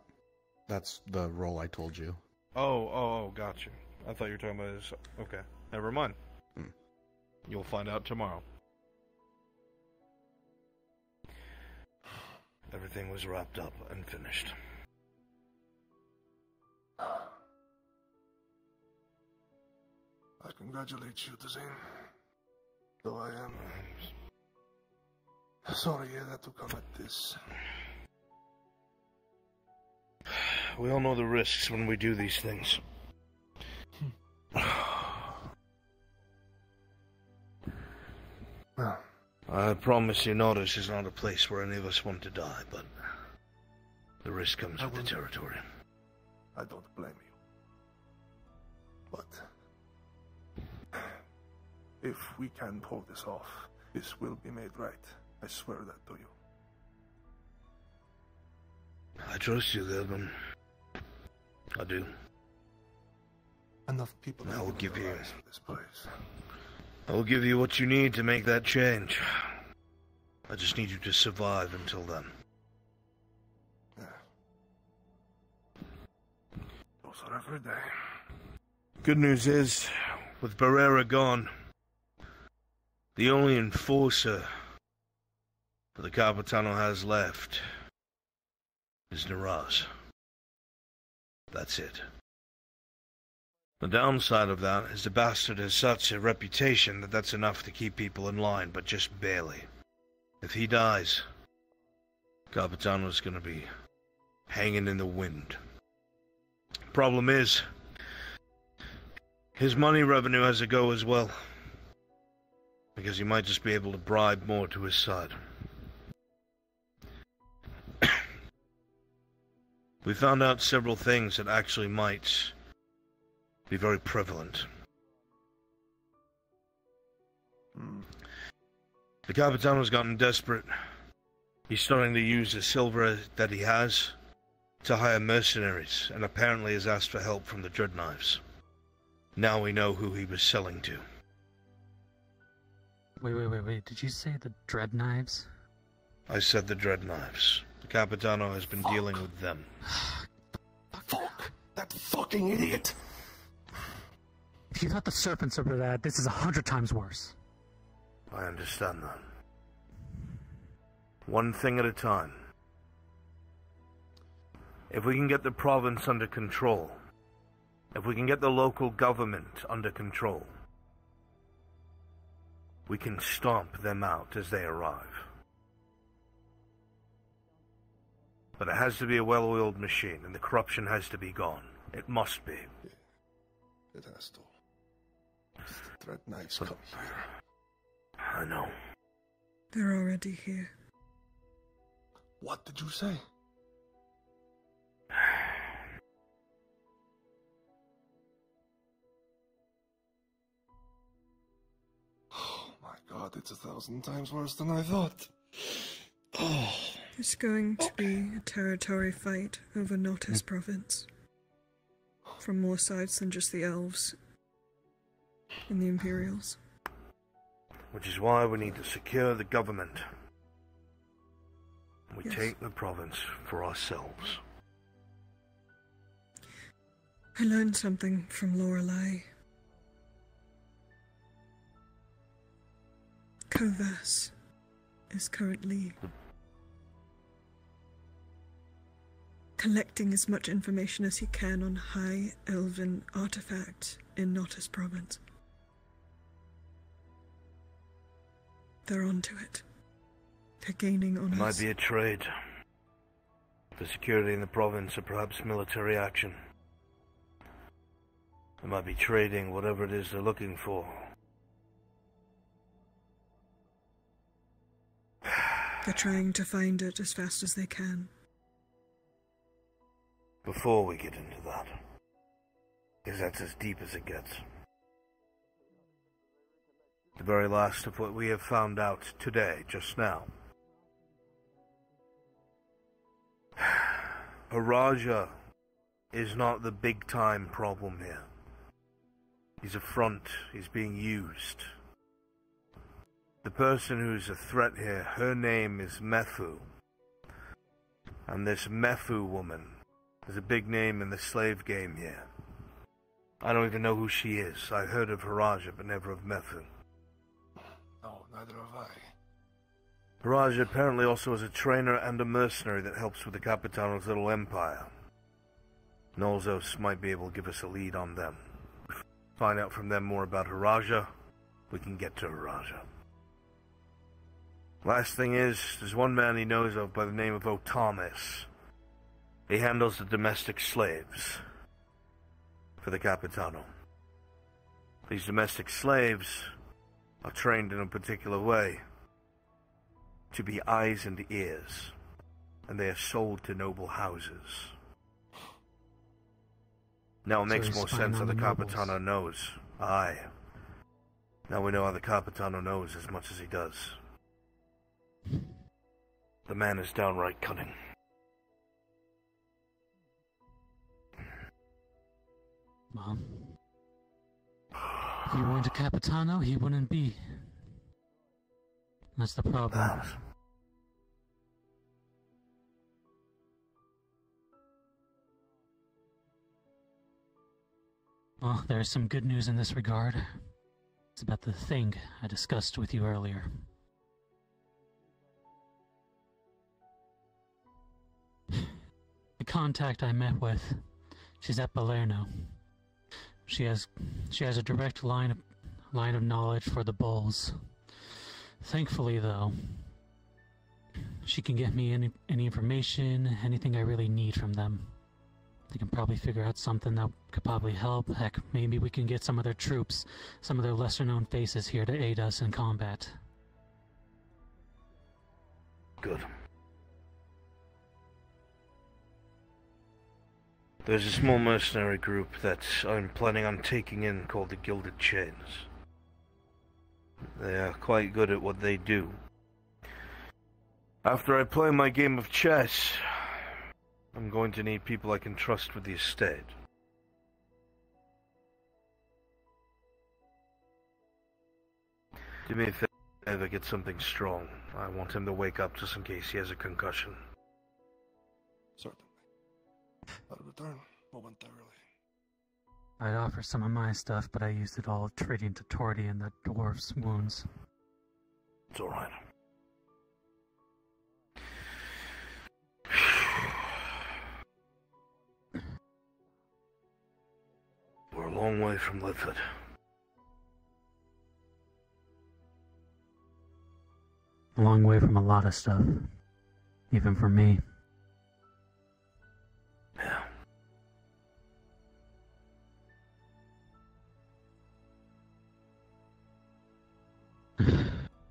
that's the role I told you. Oh, oh, oh, gotcha. I thought you were talking about this. Okay, never mind. Mm. You'll find out tomorrow. Everything was wrapped up and finished. I congratulate you, Kazeem. Though I am uh, sorry I had to come at this. We all know the risks when we do these things. Well, I promise you, Nautis is not a place where any of us want to die, but the risk comes with the territory. I don't blame you. But if we can pull this off, this will be made right. I swear that to you. I trust you, Gerbrum. I do. Enough people. I will give you this place. I will give you what you need to make that change. I just need you to survive until then. Yeah. Those are every day. Good news is, with Barrera gone, the only enforcer that the Capitano has left is Naraz. That's it. The downside of that is the bastard has such a reputation that that's enough to keep people in line, but just barely. If he dies, Capitano's gonna be hanging in the wind. Problem is, his money revenue has a go as well, because he might just be able to bribe more to his side. We found out several things that actually might be very prevalent. The Capitano's gotten desperate. He's starting to use the silver that he has to hire mercenaries, and apparently has asked for help from the Dreadknives. Now we know who he was selling to. Wait, wait, wait, wait. Did you say the Dreadknives? I said the Dreadknives. The Capitano has been Fuck. dealing with them. Fuck! That fucking idiot! If you got the serpents over that, this is a hundred times worse. I understand that. One thing at a time. If we can get the province under control, if we can get the local government under control, we can stomp them out as they arrive. But it has to be a well-oiled machine, and the corruption has to be gone. It must be. Yeah. It has to. The Dreadknives come here. I know. They're already here. What did you say? Oh my god, it's a thousand times worse than I thought. Oh. It's going to be a territory fight over Nautis province. From more sides than just the elves and the Imperials. Which is why we need to secure the government. We yes. take the province for ourselves. I learned something from Lorelei. Kovaz is currently collecting as much information as he can on high elven artifacts in Nautis province. They're onto it. They're gaining on us. It might be a trade for security in the province, or perhaps military action. They might be trading whatever it is they're looking for. They're trying to find it as fast as they can. Before we get into that, because that's as deep as it gets. The very last of what we have found out today, just now. Haraja is not the big-time problem here. He's a front, he's being used. The person who's a threat here, her name is Mefu. And this Mefu woman is a big name in the slave game here. I don't even know who she is. I heard of Haraja, but never of Mefu. No, neither have I. Haraja apparently also is a trainer and a mercenary that helps with the Capitano's little empire. Nolzos might be able to give us a lead on them. If we find out from them more about Haraja, we can get to Haraja. Last thing is, there's one man he knows of by the name of Otamis. He handles the domestic slaves for the Capitano. These domestic slaves are trained in a particular way to be eyes and ears, and they are sold to noble houses. Now it so makes more sense how the Capitano knows. Aye. Now we know how the Capitano knows as much as he does. The man is downright cunning. Mom. If you weren't a Capitano, he wouldn't be. That's the problem. That. Well, there's some good news in this regard. It's about the thing I discussed with you earlier. The contact I met with, she's at Belairno. She has she has a direct line of, line of knowledge for the bulls. Thankfully, though, she can get me any any information, anything I really need from them. They can probably figure out something that could probably help. Heck, maybe we can get some of their troops, some of their lesser-known faces here to aid us in combat. Good. There's a small mercenary group that I'm planning on taking in called the Gilded Chains. They are quite good at what they do. After I play my game of chess, I'm going to need people I can trust with the estate. Do me a favor, get something strong. I want him to wake up just in case he has a concussion. Certainly. I'll return momentarily. I'd offer some of my stuff, but I used it all trading to Tordi and the dwarf's wounds. It's alright. We're a long way from Ledford. A long way from a lot of stuff. Even for me. Yeah.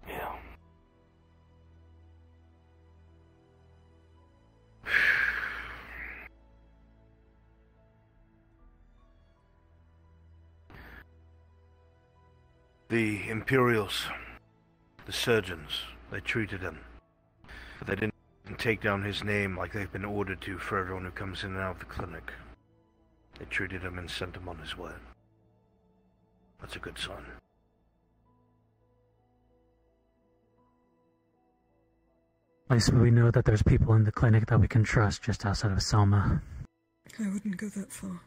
Yeah. The Imperials, the surgeons, they treated him, but they didn't and take down his name like they've been ordered to for everyone who comes in and out of the clinic. They treated him and sent him on his way. That's a good sign. At least we know that there's people in the clinic that we can trust just outside of Selma. I wouldn't go that far.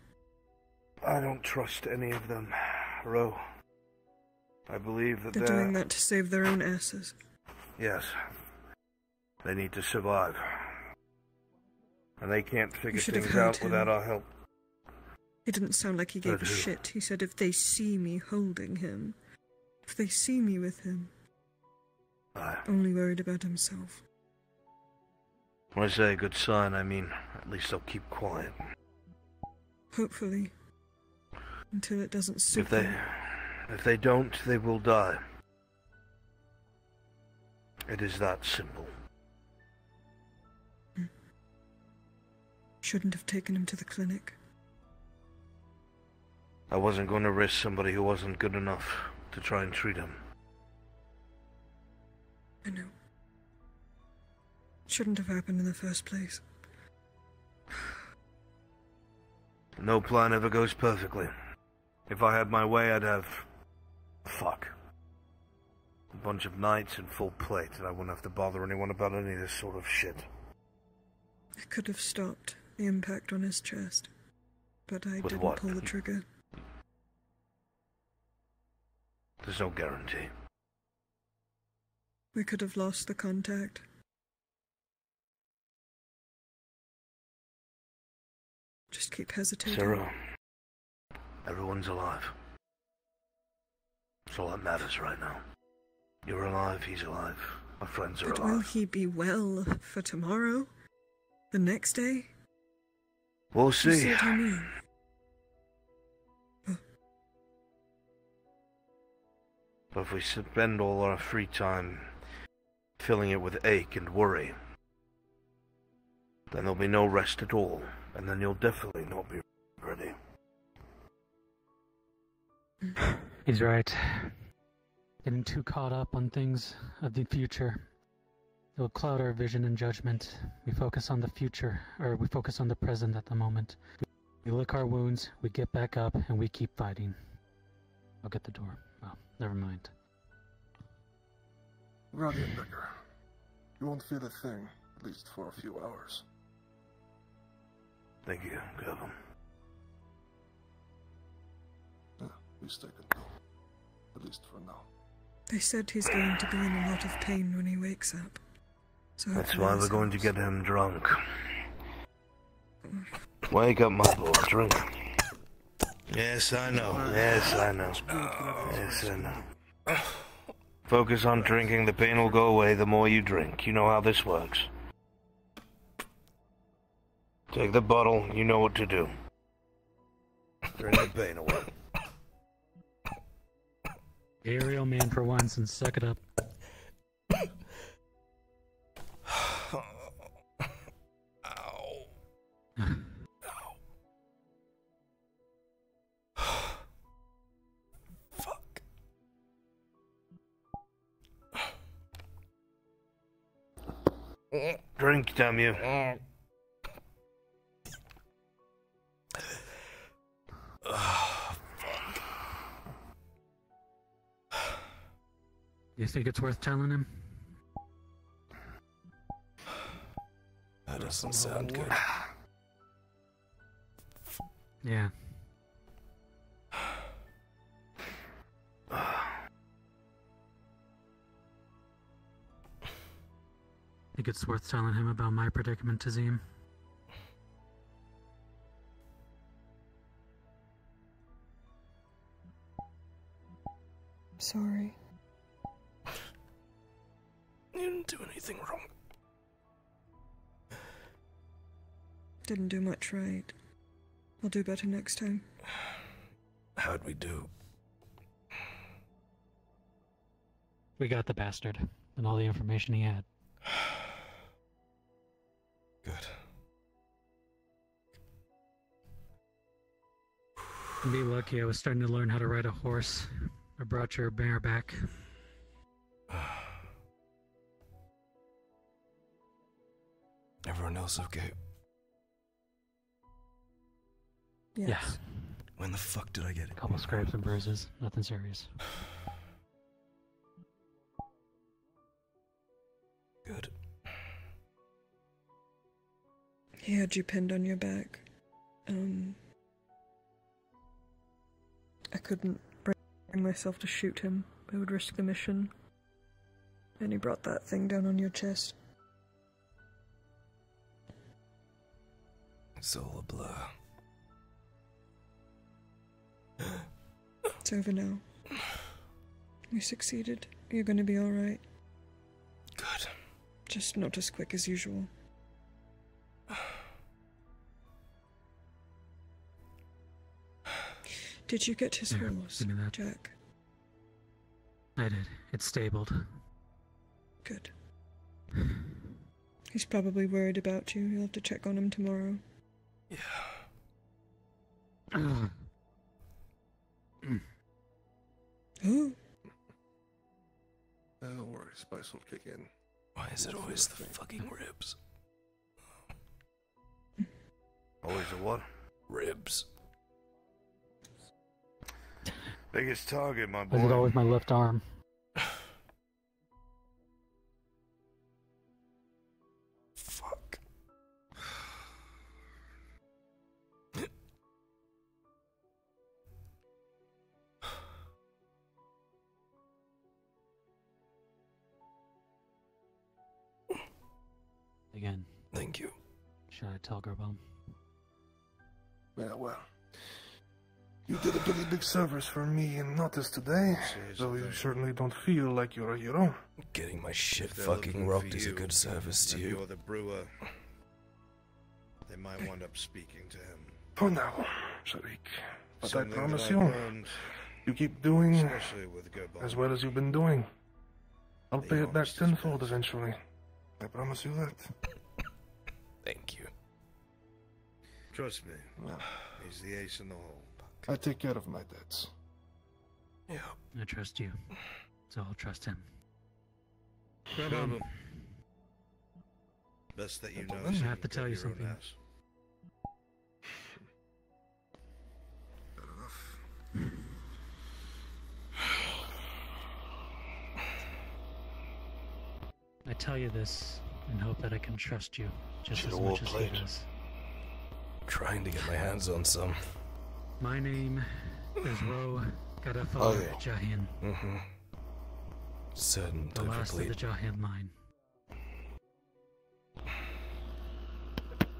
I don't trust any of them, Ro. I believe that they're... They're doing that to save their own asses. Yes. They need to survive. And they can't figure things out him. without our help. It didn't sound like he gave a shit. He said if they see me holding him. If they see me with him. Aye. Only worried about himself. When I say a good sign, I mean, at least they'll keep quiet. Hopefully. Until it doesn't suit if they, if they don't, they will die. It is that simple. Shouldn't have taken him to the clinic. I wasn't going to risk somebody who wasn't good enough to try and treat him. I know. Shouldn't have happened in the first place. No plan ever goes perfectly. If I had my way, I'd have... Fuck. A bunch of knights and full plate, and I wouldn't have to bother anyone about any of this sort of shit. I could have stopped the impact on his chest, but I With didn't what? pull the trigger. There's no guarantee. We could have lost the contact. Just keep hesitating. Sarah, everyone's alive. That's all that matters right now. You're alive, he's alive, my friends are but alive. But will he be well for tomorrow? The next day? We'll see. You see what I mean? Huh. But if we spend all our free time filling it with ache and worry, then there'll be no rest at all, and then you'll definitely not be ready. He's right. Getting too caught up on things of the future. It will cloud our vision and judgment. We focus on the future, or we focus on the present at the moment. We lick our wounds, we get back up, and we keep fighting. I'll get the door. Well, never mind. Radiant Becker, you won't feel a thing, at least for a few hours. Thank you, Gavin. Yeah, we stay good, at least for now. They said he's going to be in a lot of pain when he wakes up. So That's why we're going to get him drunk. Wake up, my boy, drink. Yes, I know. Yes, I know. Yes, I know. Focus on drinking. The pain will go away the more you drink. You know how this works. Take the bottle. You know what to do. Drink the pain away. Aerial man for once and suck it up. Ow. Fuck. Drink, damn you. You think it's worth telling him? That doesn't sound good. Yeah. Think it's worth telling him about my predicament, Kazeem? Sorry. You didn't do anything wrong. Didn't do much right. I'll do better next time. How'd we do? We got the bastard and all the information he had. Good. To be lucky, I was starting to learn how to ride a horse. I brought your bear back. Everyone else okay? Yes. Yeah. When the fuck did I get it? A couple scrapes and bruises. Nothing serious. Good. He had you pinned on your back. Um... I couldn't bring myself to shoot him. I would risk the mission. And he brought that thing down on your chest. It's all a blur. It's over now. We succeeded. You're gonna be alright. Good. Just not as quick as usual. Did you get his yeah, horse, Jack? I did. It's stabled. Good. He's probably worried about you. You'll have to check on him tomorrow. Yeah. Who? Uh, don't worry, spice will kick in. Why is it always the fucking ribs? Always the what? Ribs. Biggest target, my boy. I go with my left arm. Fuck. Again. Thank you. Should I tell Gerbrum? Yeah, well. You did a pretty big service for me and Nautis today, though you certainly don't feel like you're a hero. Getting my shit fucking rocked is a good service to you. You're the brewer. They might wind up speaking to him. For now, Sharik. But I promise you, you keep doing as well as you've been doing. I'll pay it back tenfold eventually. I promise you that. Thank you. Trust me. Well, he's the ace in the hole. I take care of my debts. Yeah. I trust you. So I'll trust him. Problem. Best that you know. I have to tell you something. I tell you this in hope that I can trust you just as much as he does. Trying to get my hands on some. My name is Ro Jahan. Mm-hmm. Certain the last of the Jahan line.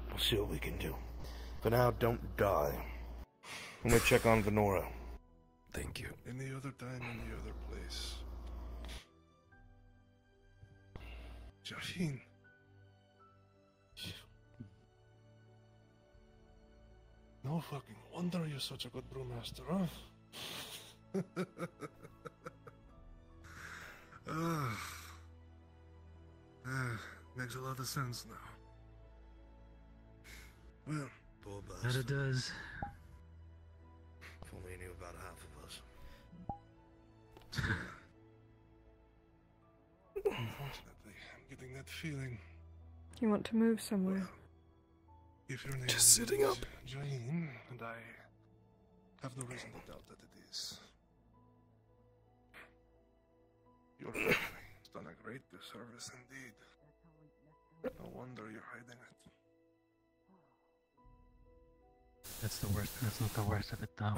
We'll see what we can do. For now, don't die. Let me check on Venora. Thank you. Any other time, any other place. Jafin. No fucking wonder you're such a good brewmaster, huh? uh, uh, makes a lot of sense now. Well, poor bastard. That it does. If only you knew about half of us. Unfortunately, I'm getting that feeling. You want to move somewhere? Well, if your name just sitting is up, Jahin, and I have no reason to doubt that it is. Your family has done a great disservice indeed. No wonder you're hiding it. That's the worst. That's not the worst of it, though.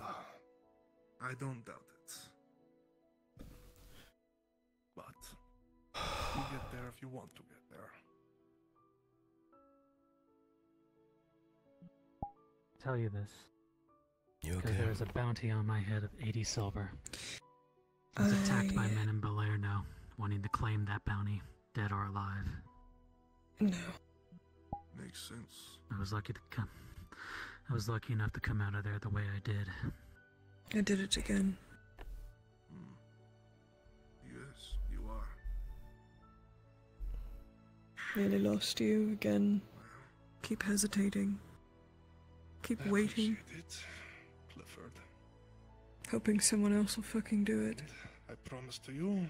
Oh, I don't doubt it. But you get there if you want to get there. Tell you this. Because okay? There is a bounty on my head of eighty silver. I was attacked uh, by yeah. men in Belairno, wanting to claim that bounty, dead or alive. No. Makes sense. I was lucky to come. I was lucky enough to come out of there the way I did. I did it again. Mm. Yes, you are. Nearly lost you again. Well, keep hesitating. Keep I waiting. It, Clifford. Hoping someone else will fucking do it. And I promise to you.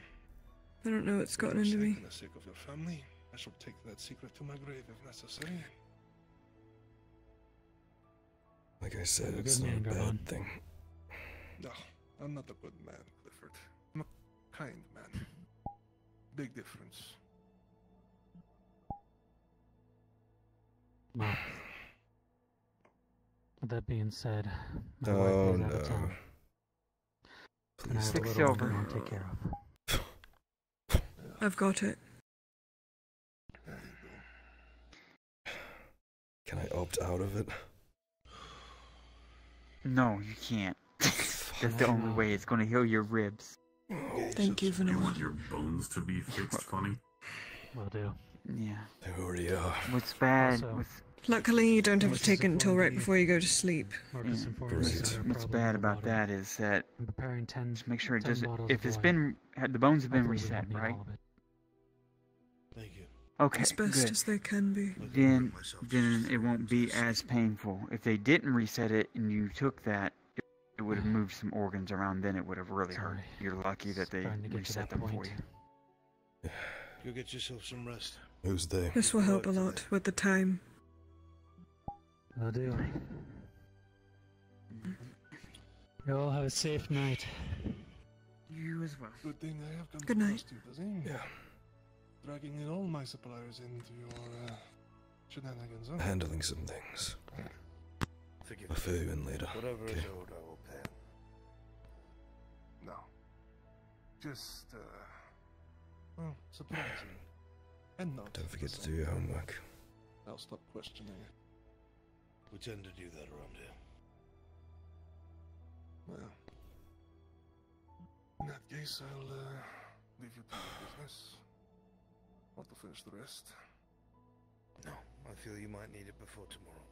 I don't know what's gotten into me. For the sake of your family, I shall take that secret to my grave if necessary. Like I said, it's not a bad thing. No, I'm not a good man, Clifford. I'm a kind man. Big difference. Well, with that being said, my oh, wife is out no. of town. And I have a little one I want to take care of. I've got it. Can I opt out of it? No, you can't. That's the only way. It's gonna heal your ribs. Oh, thank you, Venora. You want your bones to be fixed, funny? Will do. Yeah. They already are. What's bad? Also, what's... Luckily, you don't have to take it until right before you go to sleep. Yeah. What's, what's bad about that is that just make sure it doesn't. If it's been, the bones have been reset, right? Thank you. Okay, as best good. as they can be. Then, then it won't be as painful. If they didn't reset it and you took that, it, it would have moved some organs around. Then it would have really Sorry. hurt. You're lucky that they reset that them point. for you. You get yourself some rest. Who's they? This will help a lot with the time. I'll do. You all have a safe night. You as well. Good thing I have come Good night. To you, yeah. Dragging in all my suppliers into your uh, shenanigans. Huh? Handling some things. I'll fill you in later. Whatever okay. is owed, I will pay. No. Just uh, well, surprise me. And not. Don't forget to do your homework. I'll stop questioning it. We tend to do that around here. Well, in that case, I'll uh, leave you to your business. Want to finish the rest? No, I feel you might need it before tomorrow.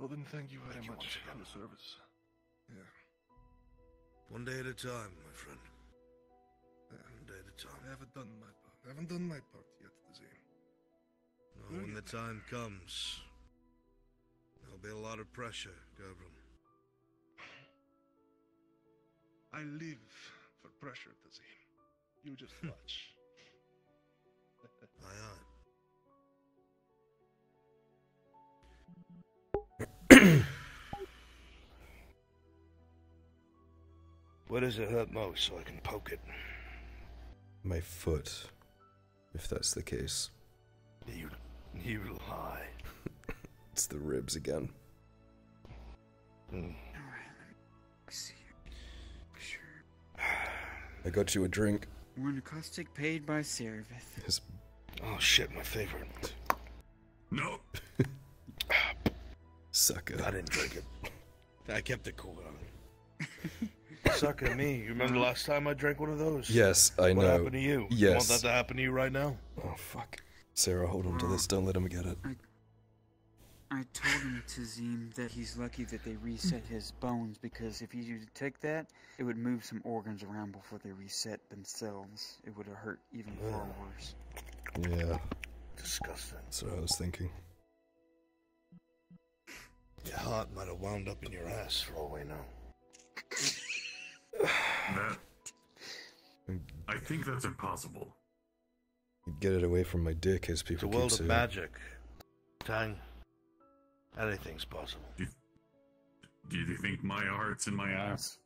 Well then, thank you very thank much you for the service. Yeah. One day at a time, my friend. Yeah. One day at a time. I haven't done my part. I haven't done my part yet, Kazeem. No, when the time comes, there'll be a lot of pressure, Gerbrum. I live for pressure, Kazeem. You just watch. Aye, aye. Where does it hurt most so I can poke it? My foot, if that's the case. You, you lie. It's the ribs again. Mm. I got you a drink. We're in a caustic paid by Sarah. His... Oh shit, my favorite. No. Sucker. I didn't drink it. I kept it cool on. Sucker to me. You remember the last time I drank one of those? Yes, I know. What happened to you? Yes. You want that to happen to you right now? Oh, fuck. Sarah, hold on to this. Don't let him get it. I, I told him, Kazeem, that he's lucky that they reset his bones, because if you take that, it would move some organs around before they reset themselves. It would have hurt even yeah. far worse. Yeah. Disgusting. That's what I was thinking. Your heart might have wound up in your ass for all we know. That, I think that's impossible. Get it away from my dick, as people keep saying. It's a world of magic, Tang. Anything's possible. Do you, do you think my heart's in my ass?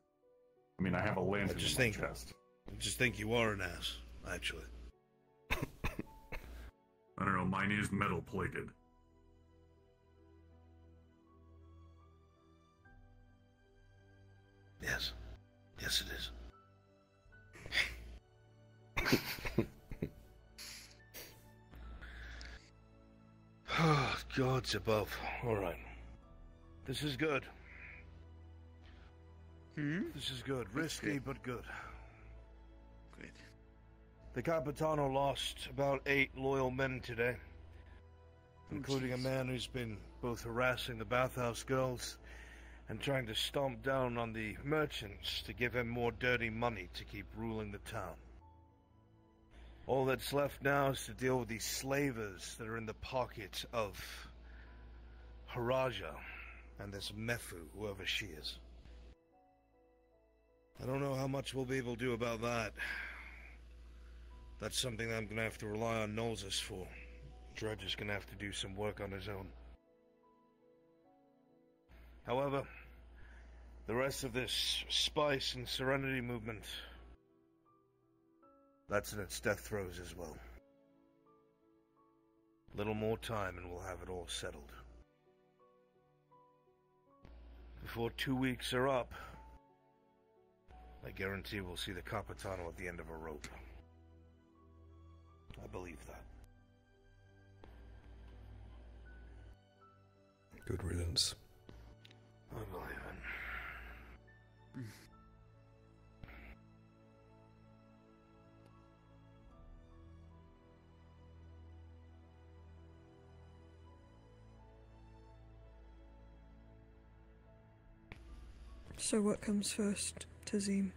I mean, I have a lantern in my chest. I just think you are an ass, actually. I don't know, mine is metal-plated. Yes. Yes, it is. Oh, God's above. All right. This is good. Hmm? This is good. Risky, good. but good. Good. The Capitano lost about eight loyal men today, including a man who's been both harassing the bathhouse girls and trying to stomp down on the merchants to give him more dirty money to keep ruling the town. All that's left now is to deal with these slavers that are in the pocket of Haraja and this Mefu, whoever she is. I don't know how much we'll be able to do about that. That's something that I'm going to have to rely on Nolzos for. Dredge is going to have to do some work on his own. However, the rest of this spice and serenity movement, that's in its death throes as well. A little more time and we'll have it all settled. Before two weeks are up, I guarantee we'll see the Capitano at the end of a rope. I believe that. Good riddance. I believe it. So what comes first, Kazeem?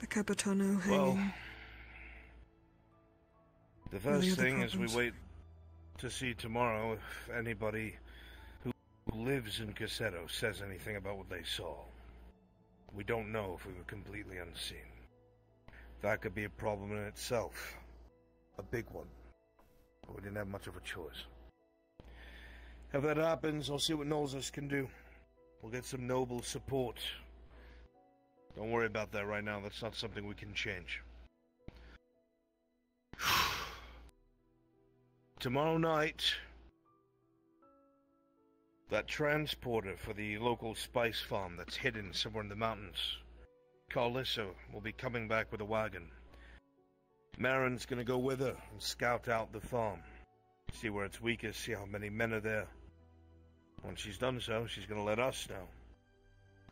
The Capitano hanging? Well, the first thing is we wait to see tomorrow if anybody who lives in Cassero says anything about what they saw. We don't know if we were completely unseen. That could be a problem in itself. A big one. But we didn't have much of a choice. If that happens, I'll see what Nolzos can do. We'll get some noble support. Don't worry about that right now. That's not something we can change. Tomorrow night, that transporter for the local spice farm that's hidden somewhere in the mountains, Carlissa, will be coming back with a wagon. Marin's gonna go with her and scout out the farm. See where it's weakest, see how many men are there. When she's done so, she's going to let us know.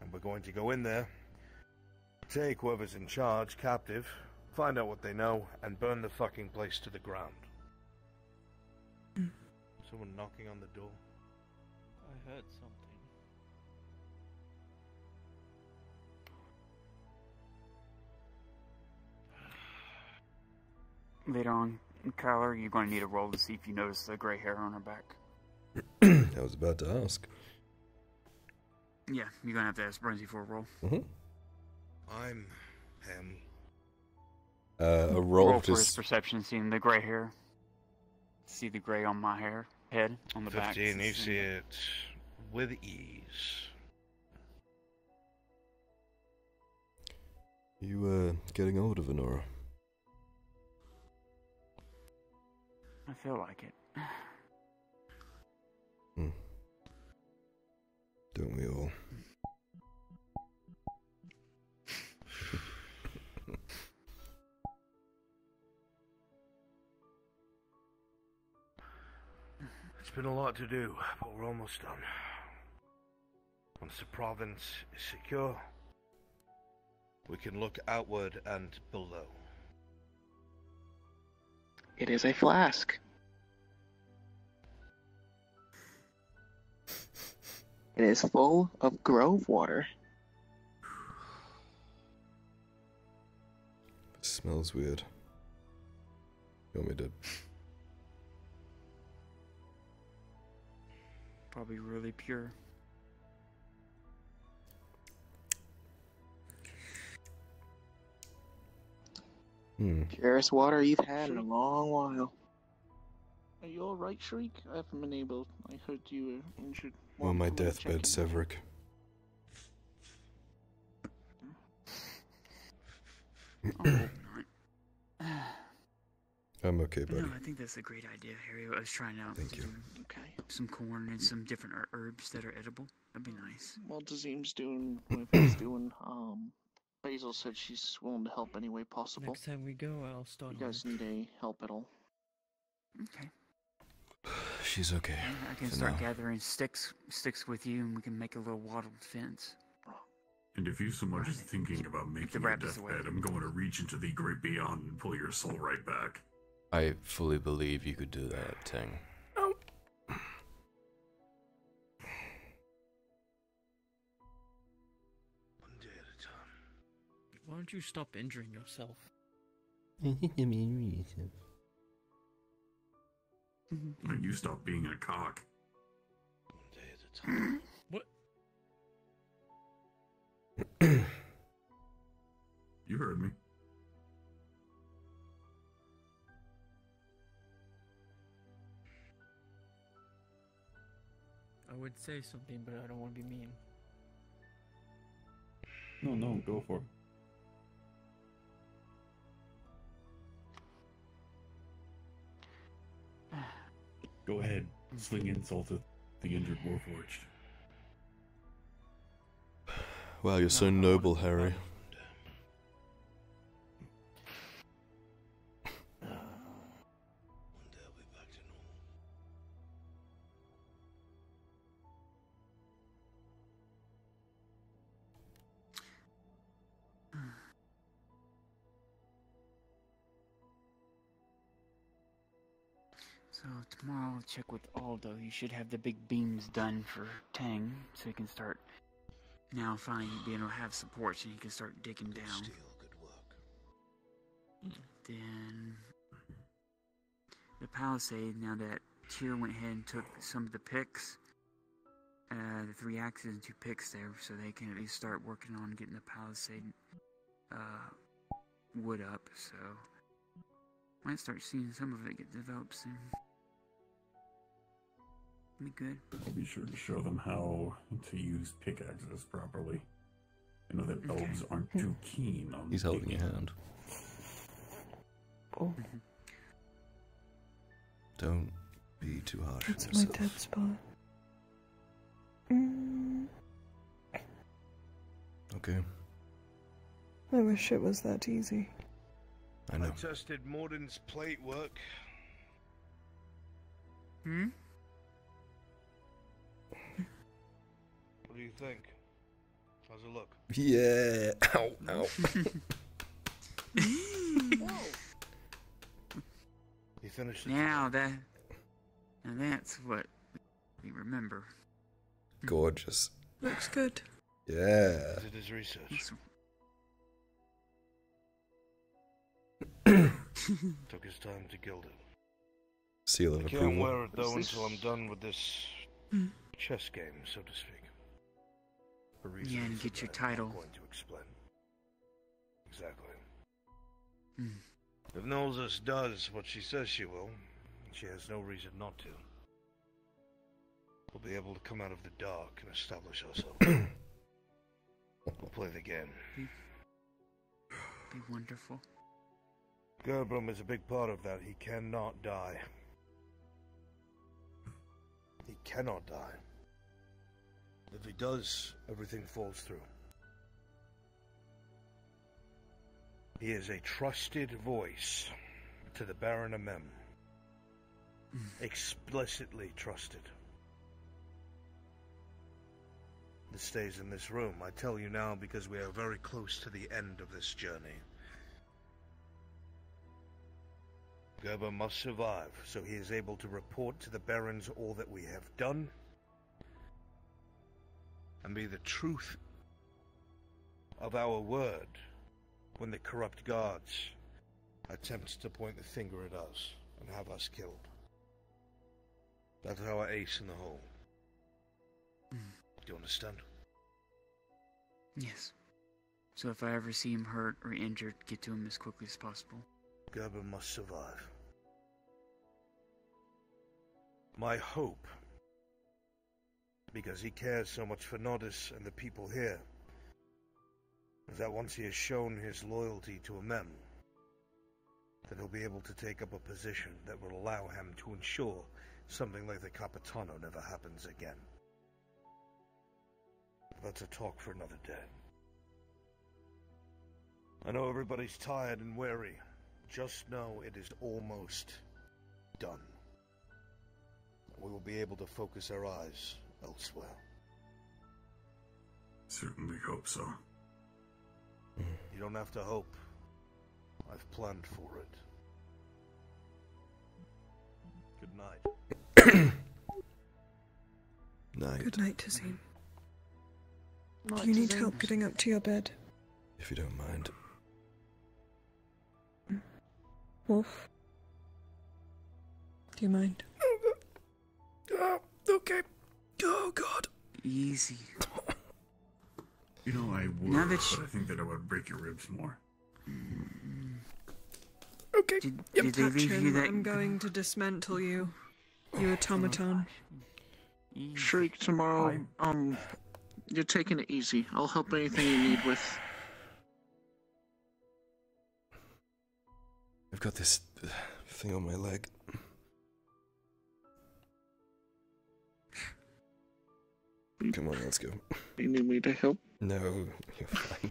And we're going to go in there, take whoever's in charge captive, find out what they know, and burn the fucking place to the ground. Mm. Someone knocking on the door. I heard something. Later on, Kyler, you're going to need a roll to see if you notice the gray hair on her back. I was about to ask. Yeah, you're gonna have to ask Brunzy for a roll. Mm-hmm. I'm him. Uh, a roll, roll for his s perception, seeing the gray hair. See the gray on my hair head on the back. Fifteen. You see it with ease. You uh getting older, Venora? I feel like it. Don't we all? It's been a lot to do, but we're almost done. Once the province is secure, we can look outward and below. It is a flask. It is full of grove water. It smells weird. You want me to... Probably really pure. Hmm. Purest water you've had in a long while. Are you alright, Sharik? I haven't been able. I heard you were injured. On my deathbed, Severick. Oh. I'm okay, buddy. No, I think that's a great idea, Harry. I was trying out Thank some, you. Okay. some corn and some different herbs that are edible. That'd be nice. Well, Kazeem's doing what he's doing. Um, Basil said she's willing to help any way possible. Next time we go, I'll start. You guys need any help at all? Okay. She's okay. I can start now. gathering sticks, sticks with you, and we can make a little wattled fence. And if you so much as thinking about making a deathbed, I'm going to reach into the great beyond and pull your soul right back. I fully believe you could do that, Tang. Oh. One day at a time. Why don't you stop injuring yourself? I think I'm injuring myself. And you stop being a cock. One day at a time. What? You heard me. I would say something, but I don't want to be mean. No, no, go for it. Go ahead, sling insult at the injured warforged. Wow, you're so noble, Harry. One day I'll be back to normal. So tomorrow I'll check with Aldo. You should have the big beams done for Tang, so he can start now finally being able to have support, so you can start digging down. Still good work. Then the palisade. Now that Tyr went ahead and took some of the picks, uh, the three axes and two picks there, so they can at least start working on getting the palisade uh, wood up. So might start seeing some of it get developed soon. Be good. I'll be sure to show them how to use pickaxes properly. I know that okay. elves aren't too keen on. He's holding your hand. Oh. Mm-hmm. Don't be too harsh That's on yourself. That's my dead spot. Mm. Okay. I wish it was that easy. I know. I tested Morden's plate work. Hmm? What do you think? How's it look? Yeah. Ow, ow. You finished it. Now that, now that's what we remember. Gorgeous. Looks good. Yeah. Did his research. It's... Took his time to gild it. Seal of approval. I can't wear it though until I'm done with this mm. chess game, so to speak. Yeah, and get your title. I'm going to explain. Exactly. Mm. If Nolzos does what she says she will, and she has no reason not to, we'll be able to come out of the dark and establish ourselves. We'll play the game. Be, be wonderful. Gerbrum is a big part of that. He cannot die. He cannot die. If he does, everything falls through. He is a trusted voice to the Baron of Mem. explicitly trusted. It stays in this room, I tell you now, because we are very close to the end of this journey. Gerber must survive, so he is able to report to the Barons all that we have done, and be the truth of our word when the corrupt guards attempt to point the finger at us and have us killed. That's our ace in the hole. Mm. Do you understand? Yes. So if I ever see him hurt or injured, get to him as quickly as possible. Gerber must survive. My hope, because he cares so much for Nodus and the people here, is that once he has shown his loyalty to Amem, that he'll be able to take up a position that will allow him to ensure something like the Capitano never happens again. That's a talk for another day. I know everybody's tired and weary. Just know it is almost done. We will be able to focus our eyes elsewhere. Certainly hope so. You don't have to hope. I've planned for it. Good night. Night. Good night, Kazeem. Do you need help getting up to your bed? If you don't mind. Wolf? Do you mind? Uh, okay. Oh, God. Easy. You know, I would, now that you... but I think that I would break your ribs more. Mm. Okay. Did, yep. did they leave you that... I'm going to dismantle you. You automaton. Sharik, tomorrow, um, you're taking it easy. I'll help anything you need with. I've got this thing on my leg. Come on, let's go. You need me to help? No, you're fine.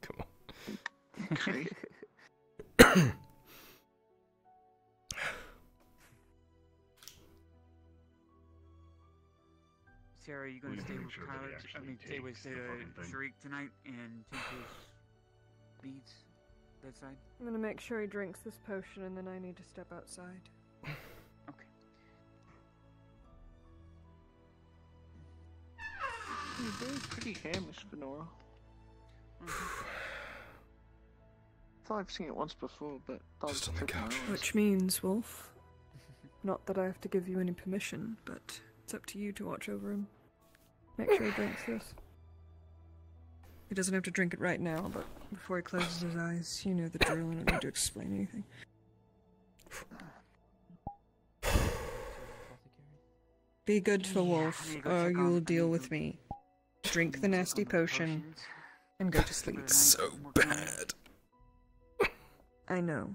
Come on. Okay. Sarah, are you going to stay with Kyler? I mean, stay with uh, Sharik tonight and take his beads? Bedside. I'm gonna make sure he drinks this potion, and then I need to step outside. Okay. You're very pretty hair, Miss Venora. I thought I've seen it once before, but that was just on the couch. Which means, Wolf, not that I have to give you any permission, but it's up to you to watch over him. Make sure he drinks this. He doesn't have to drink it right now, but before he closes his eyes, you know the drill, and I don't need to explain anything. Be good for Wolf, or you'll deal with me. Drink the nasty potion, and go to sleep. It's so bad. I know.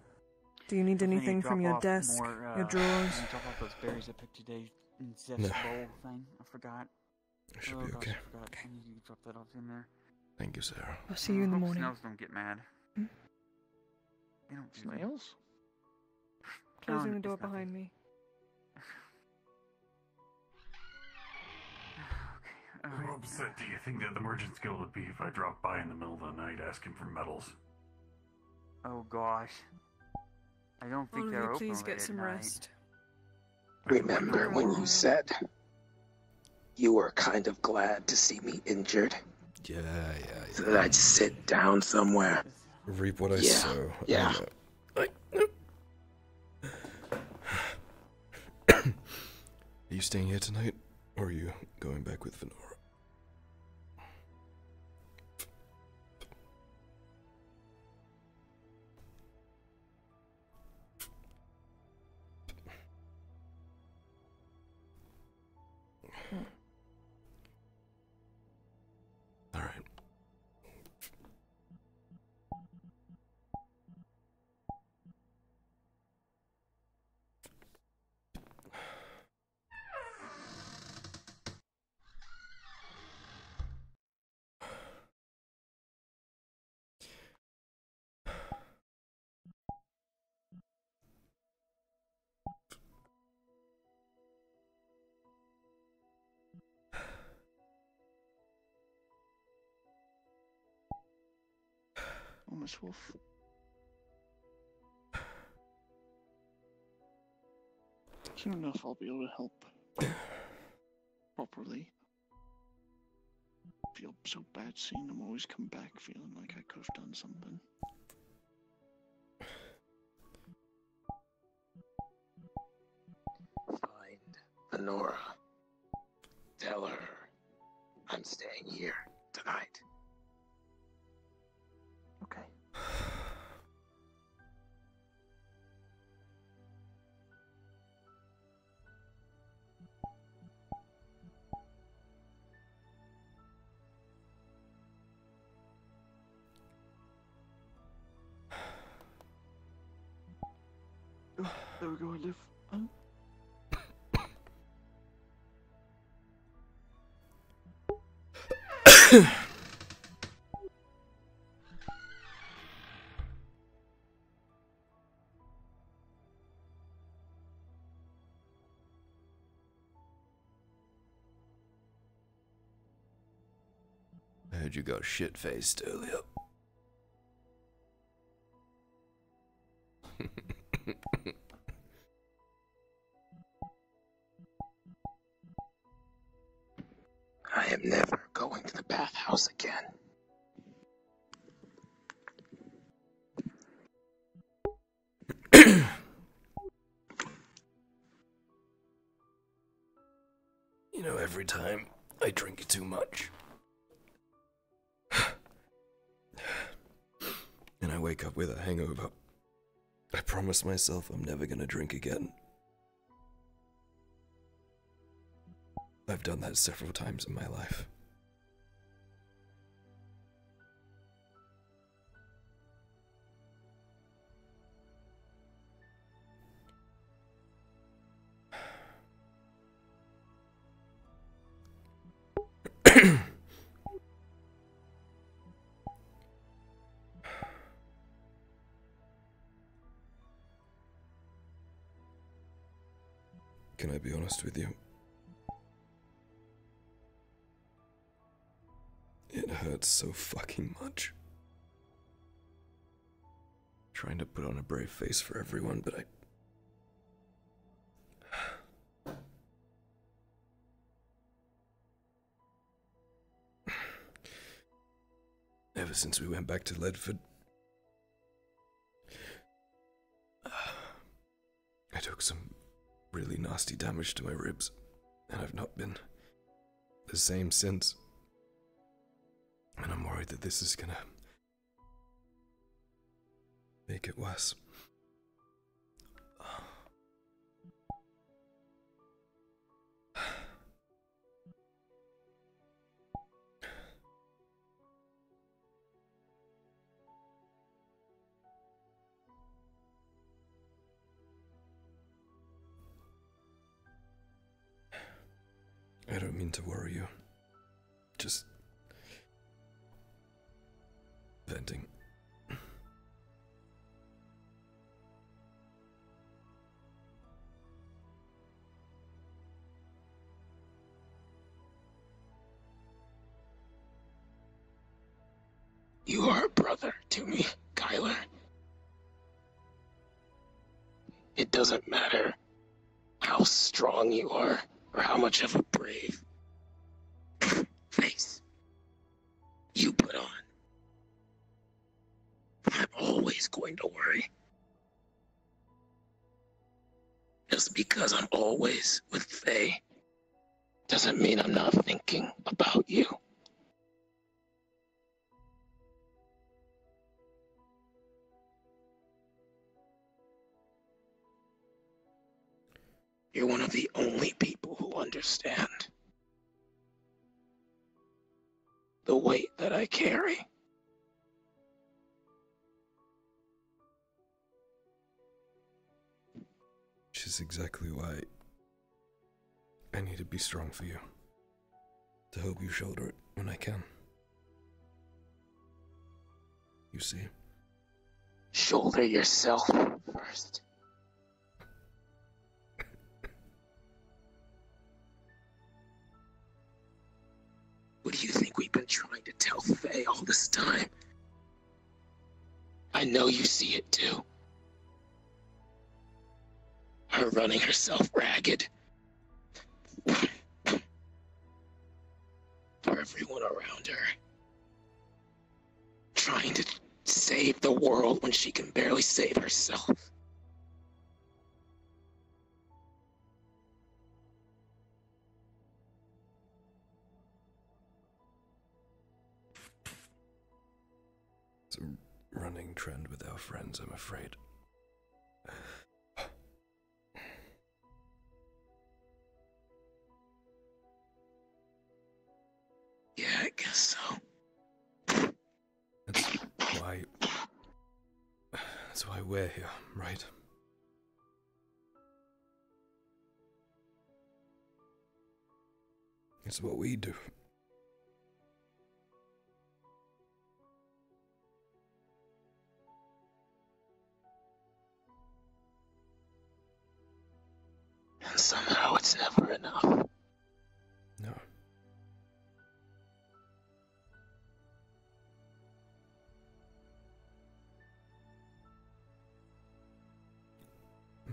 Do you need anything from your desk, your drawers? No. I forgot. I should be okay. Okay. Drop that off in there. Thank you, Sarah. I'll see you in the morning. Snails don't get mad. Hmm? They don't snails? Closing the door behind me. Okay. How upset do you think that the merchant's guild would be if I dropped by in the middle of the night asking for medals? Oh gosh. I don't think they're open. Please get some rest. Remember when you said you were kind of glad to see me injured? Yeah, yeah, yeah. So that I'd sit down somewhere. Reap what I yeah, sow. Yeah. I are you staying here tonight, or are you going back with Venora? much, Wolf. Soon enough, I'll be able to help properly. I feel so bad seeing them always come back feeling like I could have done something. Find Venora. Tell her I'm staying here tonight. Okay. Oh, there we go, I live. Oh. I heard you got shit-faced earlier. I am never going to the bathhouse again. You know, every time I drink too much, and I wake up with a hangover, I promise myself I'm never gonna drink again. I've done that several times in my life. Can I be honest with you? It hurts so fucking much. Trying to put on a brave face for everyone, but I... Ever since we went back to Ledford, uh, I took some really nasty damage to my ribs, and I've not been the same since. And I'm worried that this is gonna make it worse. I don't mean to worry you. Just... venting. You are a brother to me, Kyler. It doesn't matter how strong you are or how much of a brave face you put on. I'm always going to worry. Just because I'm always with Faye doesn't mean I'm not thinking about you. You're one of the only people who understand the weight that I carry. Which is exactly why I need to be strong for you, to help you shoulder it when I can. You see? Shoulder yourself first. What do you think we've been trying to tell Faye all this time? I know you see it too. Her running herself ragged. For everyone around her. Trying to save the world when she can barely save herself. It's a running trend with our friends, I'm afraid. Yeah, I guess so. That's why... That's why we're here, right? It's what we do. And somehow it's never enough. No.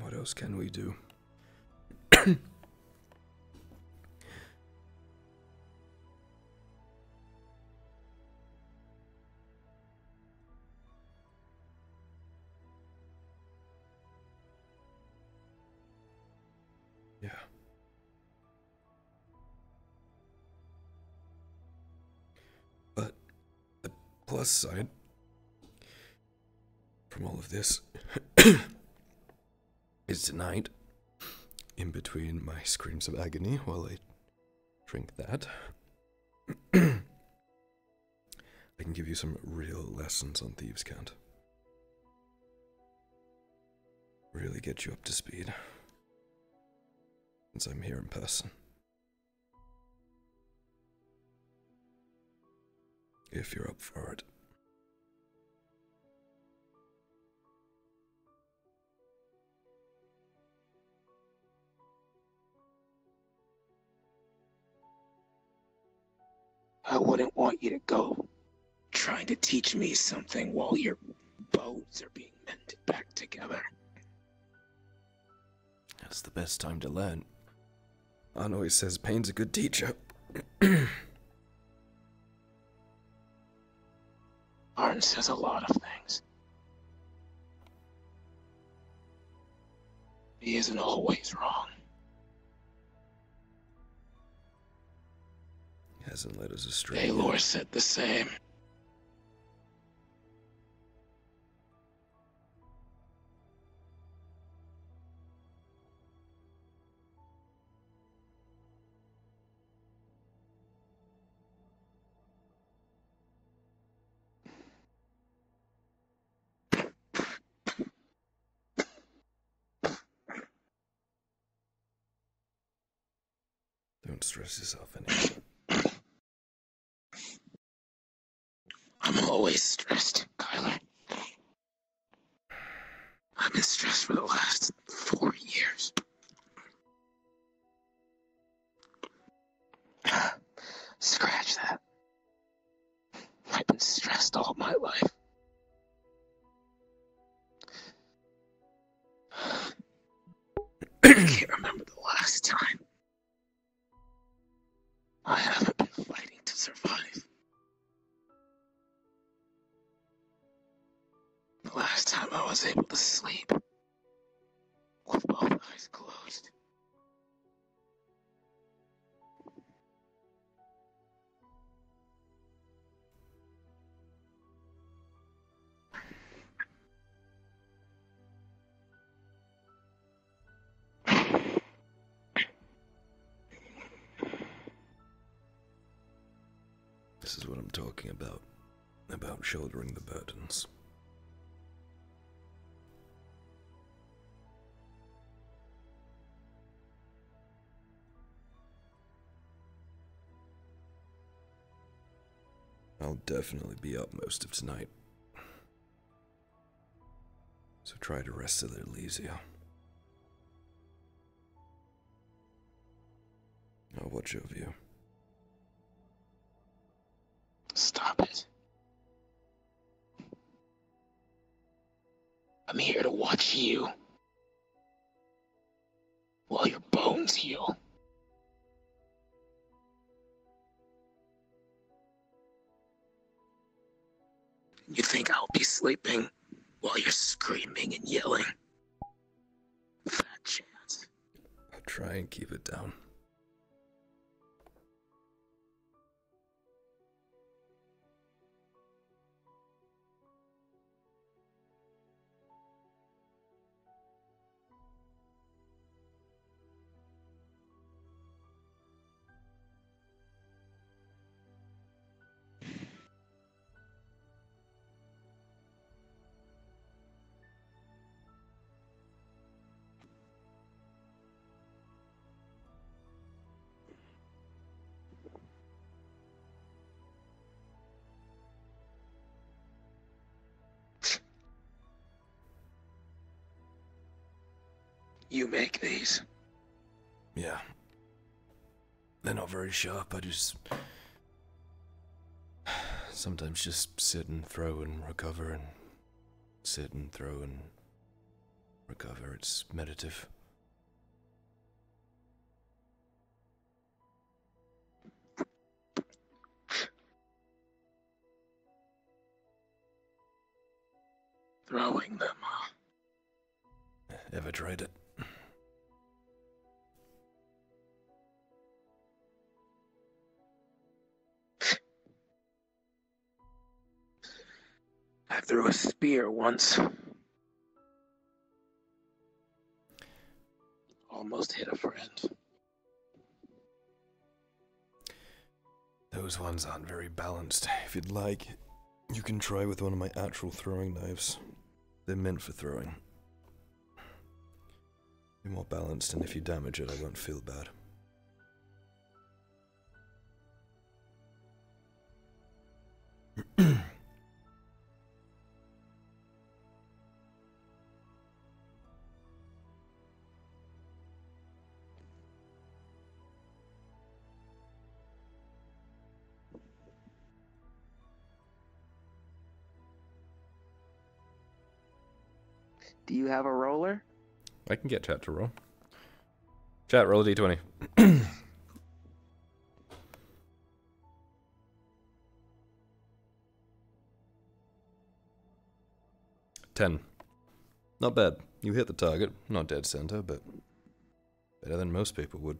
What else can we do? Yeah. But the plus side from all of this is tonight, in between my screams of agony while I drink that, I can give you some real lessons on Thieves' Cant. Really get you up to speed, since I'm here in person. If you're up for it. I wouldn't want you to go trying to teach me something while your bones are being mended back together. That's the best time to learn. An always says pain's a good teacher. Arn says a lot of things. He isn't always wrong. Hasn't led us astray. Baylor said the same. Don't stress yourself anymore. I'm always stressed, Kyler. I've been stressed for the last four years. Scratch that. I've been stressed all my life. I can't remember the last time. I haven't been fighting to survive. The last time I was able to sleep, with both eyes closed. This is what I'm talking about, about shouldering the burdens. I'll definitely be up most of tonight, so try to rest a little easier. I'll watch over you. Stop it. I'm here to watch you while your bones heal. You think I'll be sleeping while you're screaming and yelling? Fat chance. I'll try and keep it down. You make these? Yeah. They're not very sharp, I just... sometimes just sit and throw and recover and... sit and throw and... recover. It's meditative. Throwing them, huh? Ever tried it? I threw a spear once. Almost hit a friend. Those ones aren't very balanced. If you'd like, you can try with one of my actual throwing knives. They're meant for throwing. Be more balanced, and if you damage it, I won't feel bad. Do you have a roller? I can get chat to roll. Chat, roll a d twenty. ten. Not bad. You hit the target. Not dead center, but better than most people would.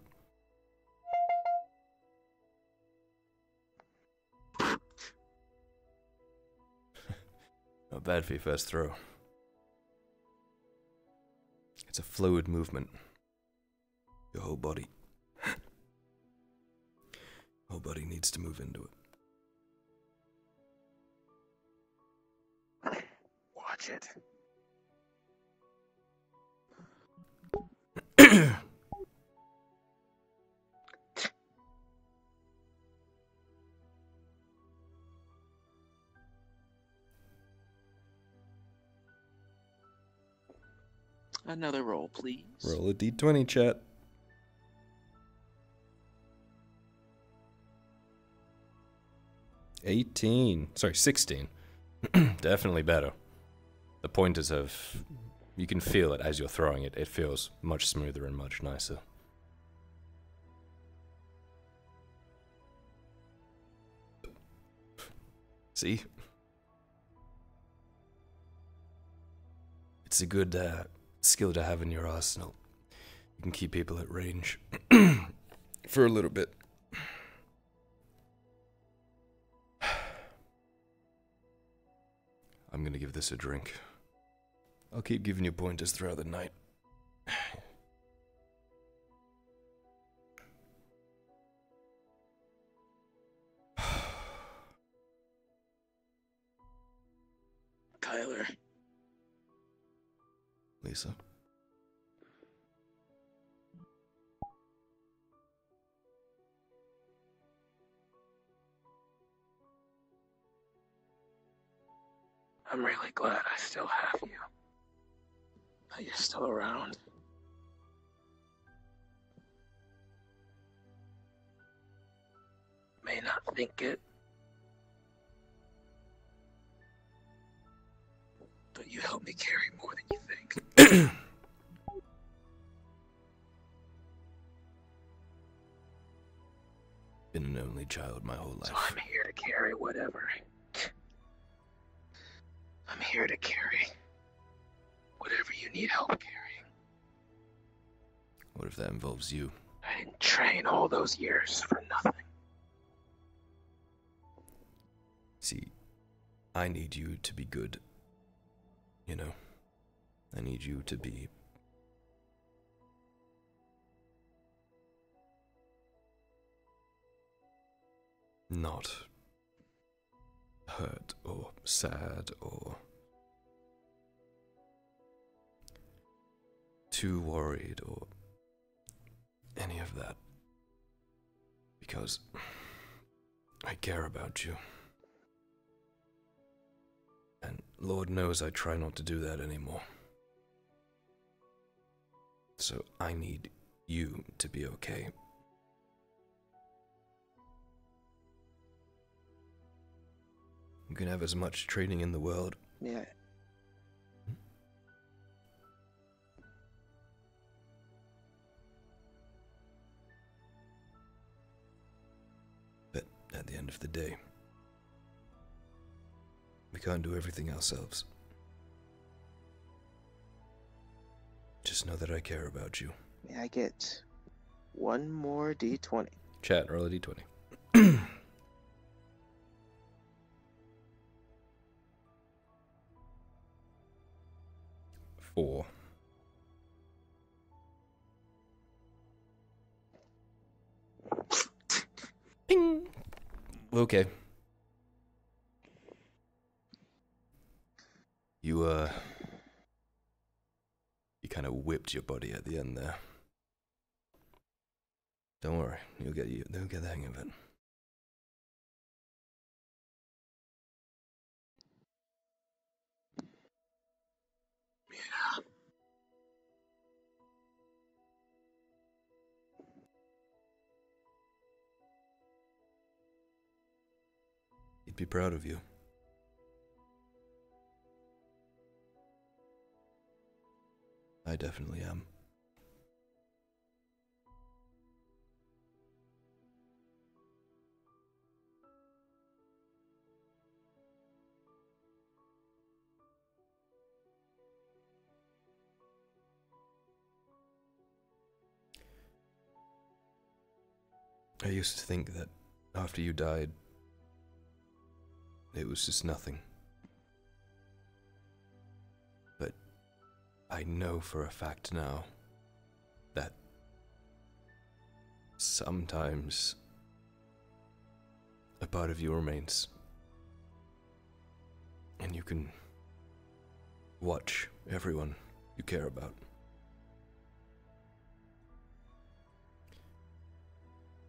Not bad for your first throw. It's a fluid movement. Your whole body. Whole body needs to move into it. Watch it. Another roll, please. Roll a d twenty, chat. eighteen. Sorry, sixteen. Definitely better. The pointers have... you can feel it as you're throwing it. It feels much smoother and much nicer. See? It's a good... Uh, skill to have in your arsenal. You can keep people at range for a little bit. I'm gonna give this a drink. I'll keep giving you pointers throughout the night. Kyler. Lisa. I'm really glad I still have you. That you're still around. May not think it, but you help me carry more than you think. Been an only child my whole life. So I'm here to carry whatever. I'm here to carry whatever you need help carrying. What if that involves you? I didn't train all those years for nothing. See, I need you to be good. You know, I need you to be... not hurt or sad or too worried or any of that, because I care about you, and Lord knows I try not to do that anymore. So I need you to be okay. You can have as much training in the world. Yeah. But at the end of the day, we can't do everything ourselves. Just know that I care about you. May I get one more D twenty? Chat, roll a D twenty. Four. Ping. Okay. You uh, you kind of whipped your body at the end there. Don't worry, you'll get you. They'll get the hang of it. He'd be proud of you. I definitely am. I used to think that after you died, it was just nothing. But I know for a fact now that sometimes a part of you remains, and you can watch everyone you care about.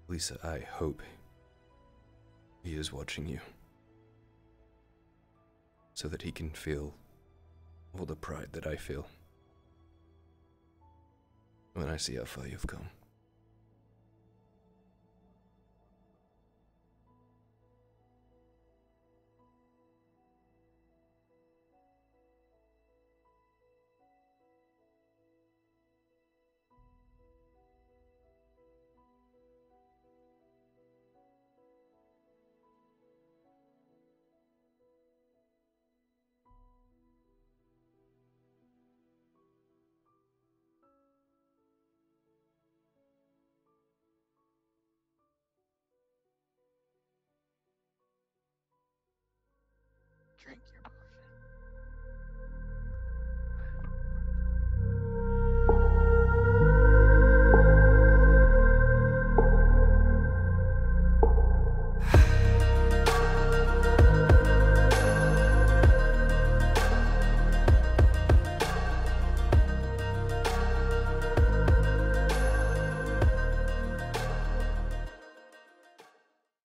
Lisa, I hope he is watching you, so that he can feel all the pride that I feel when I see how far you've come. Drink your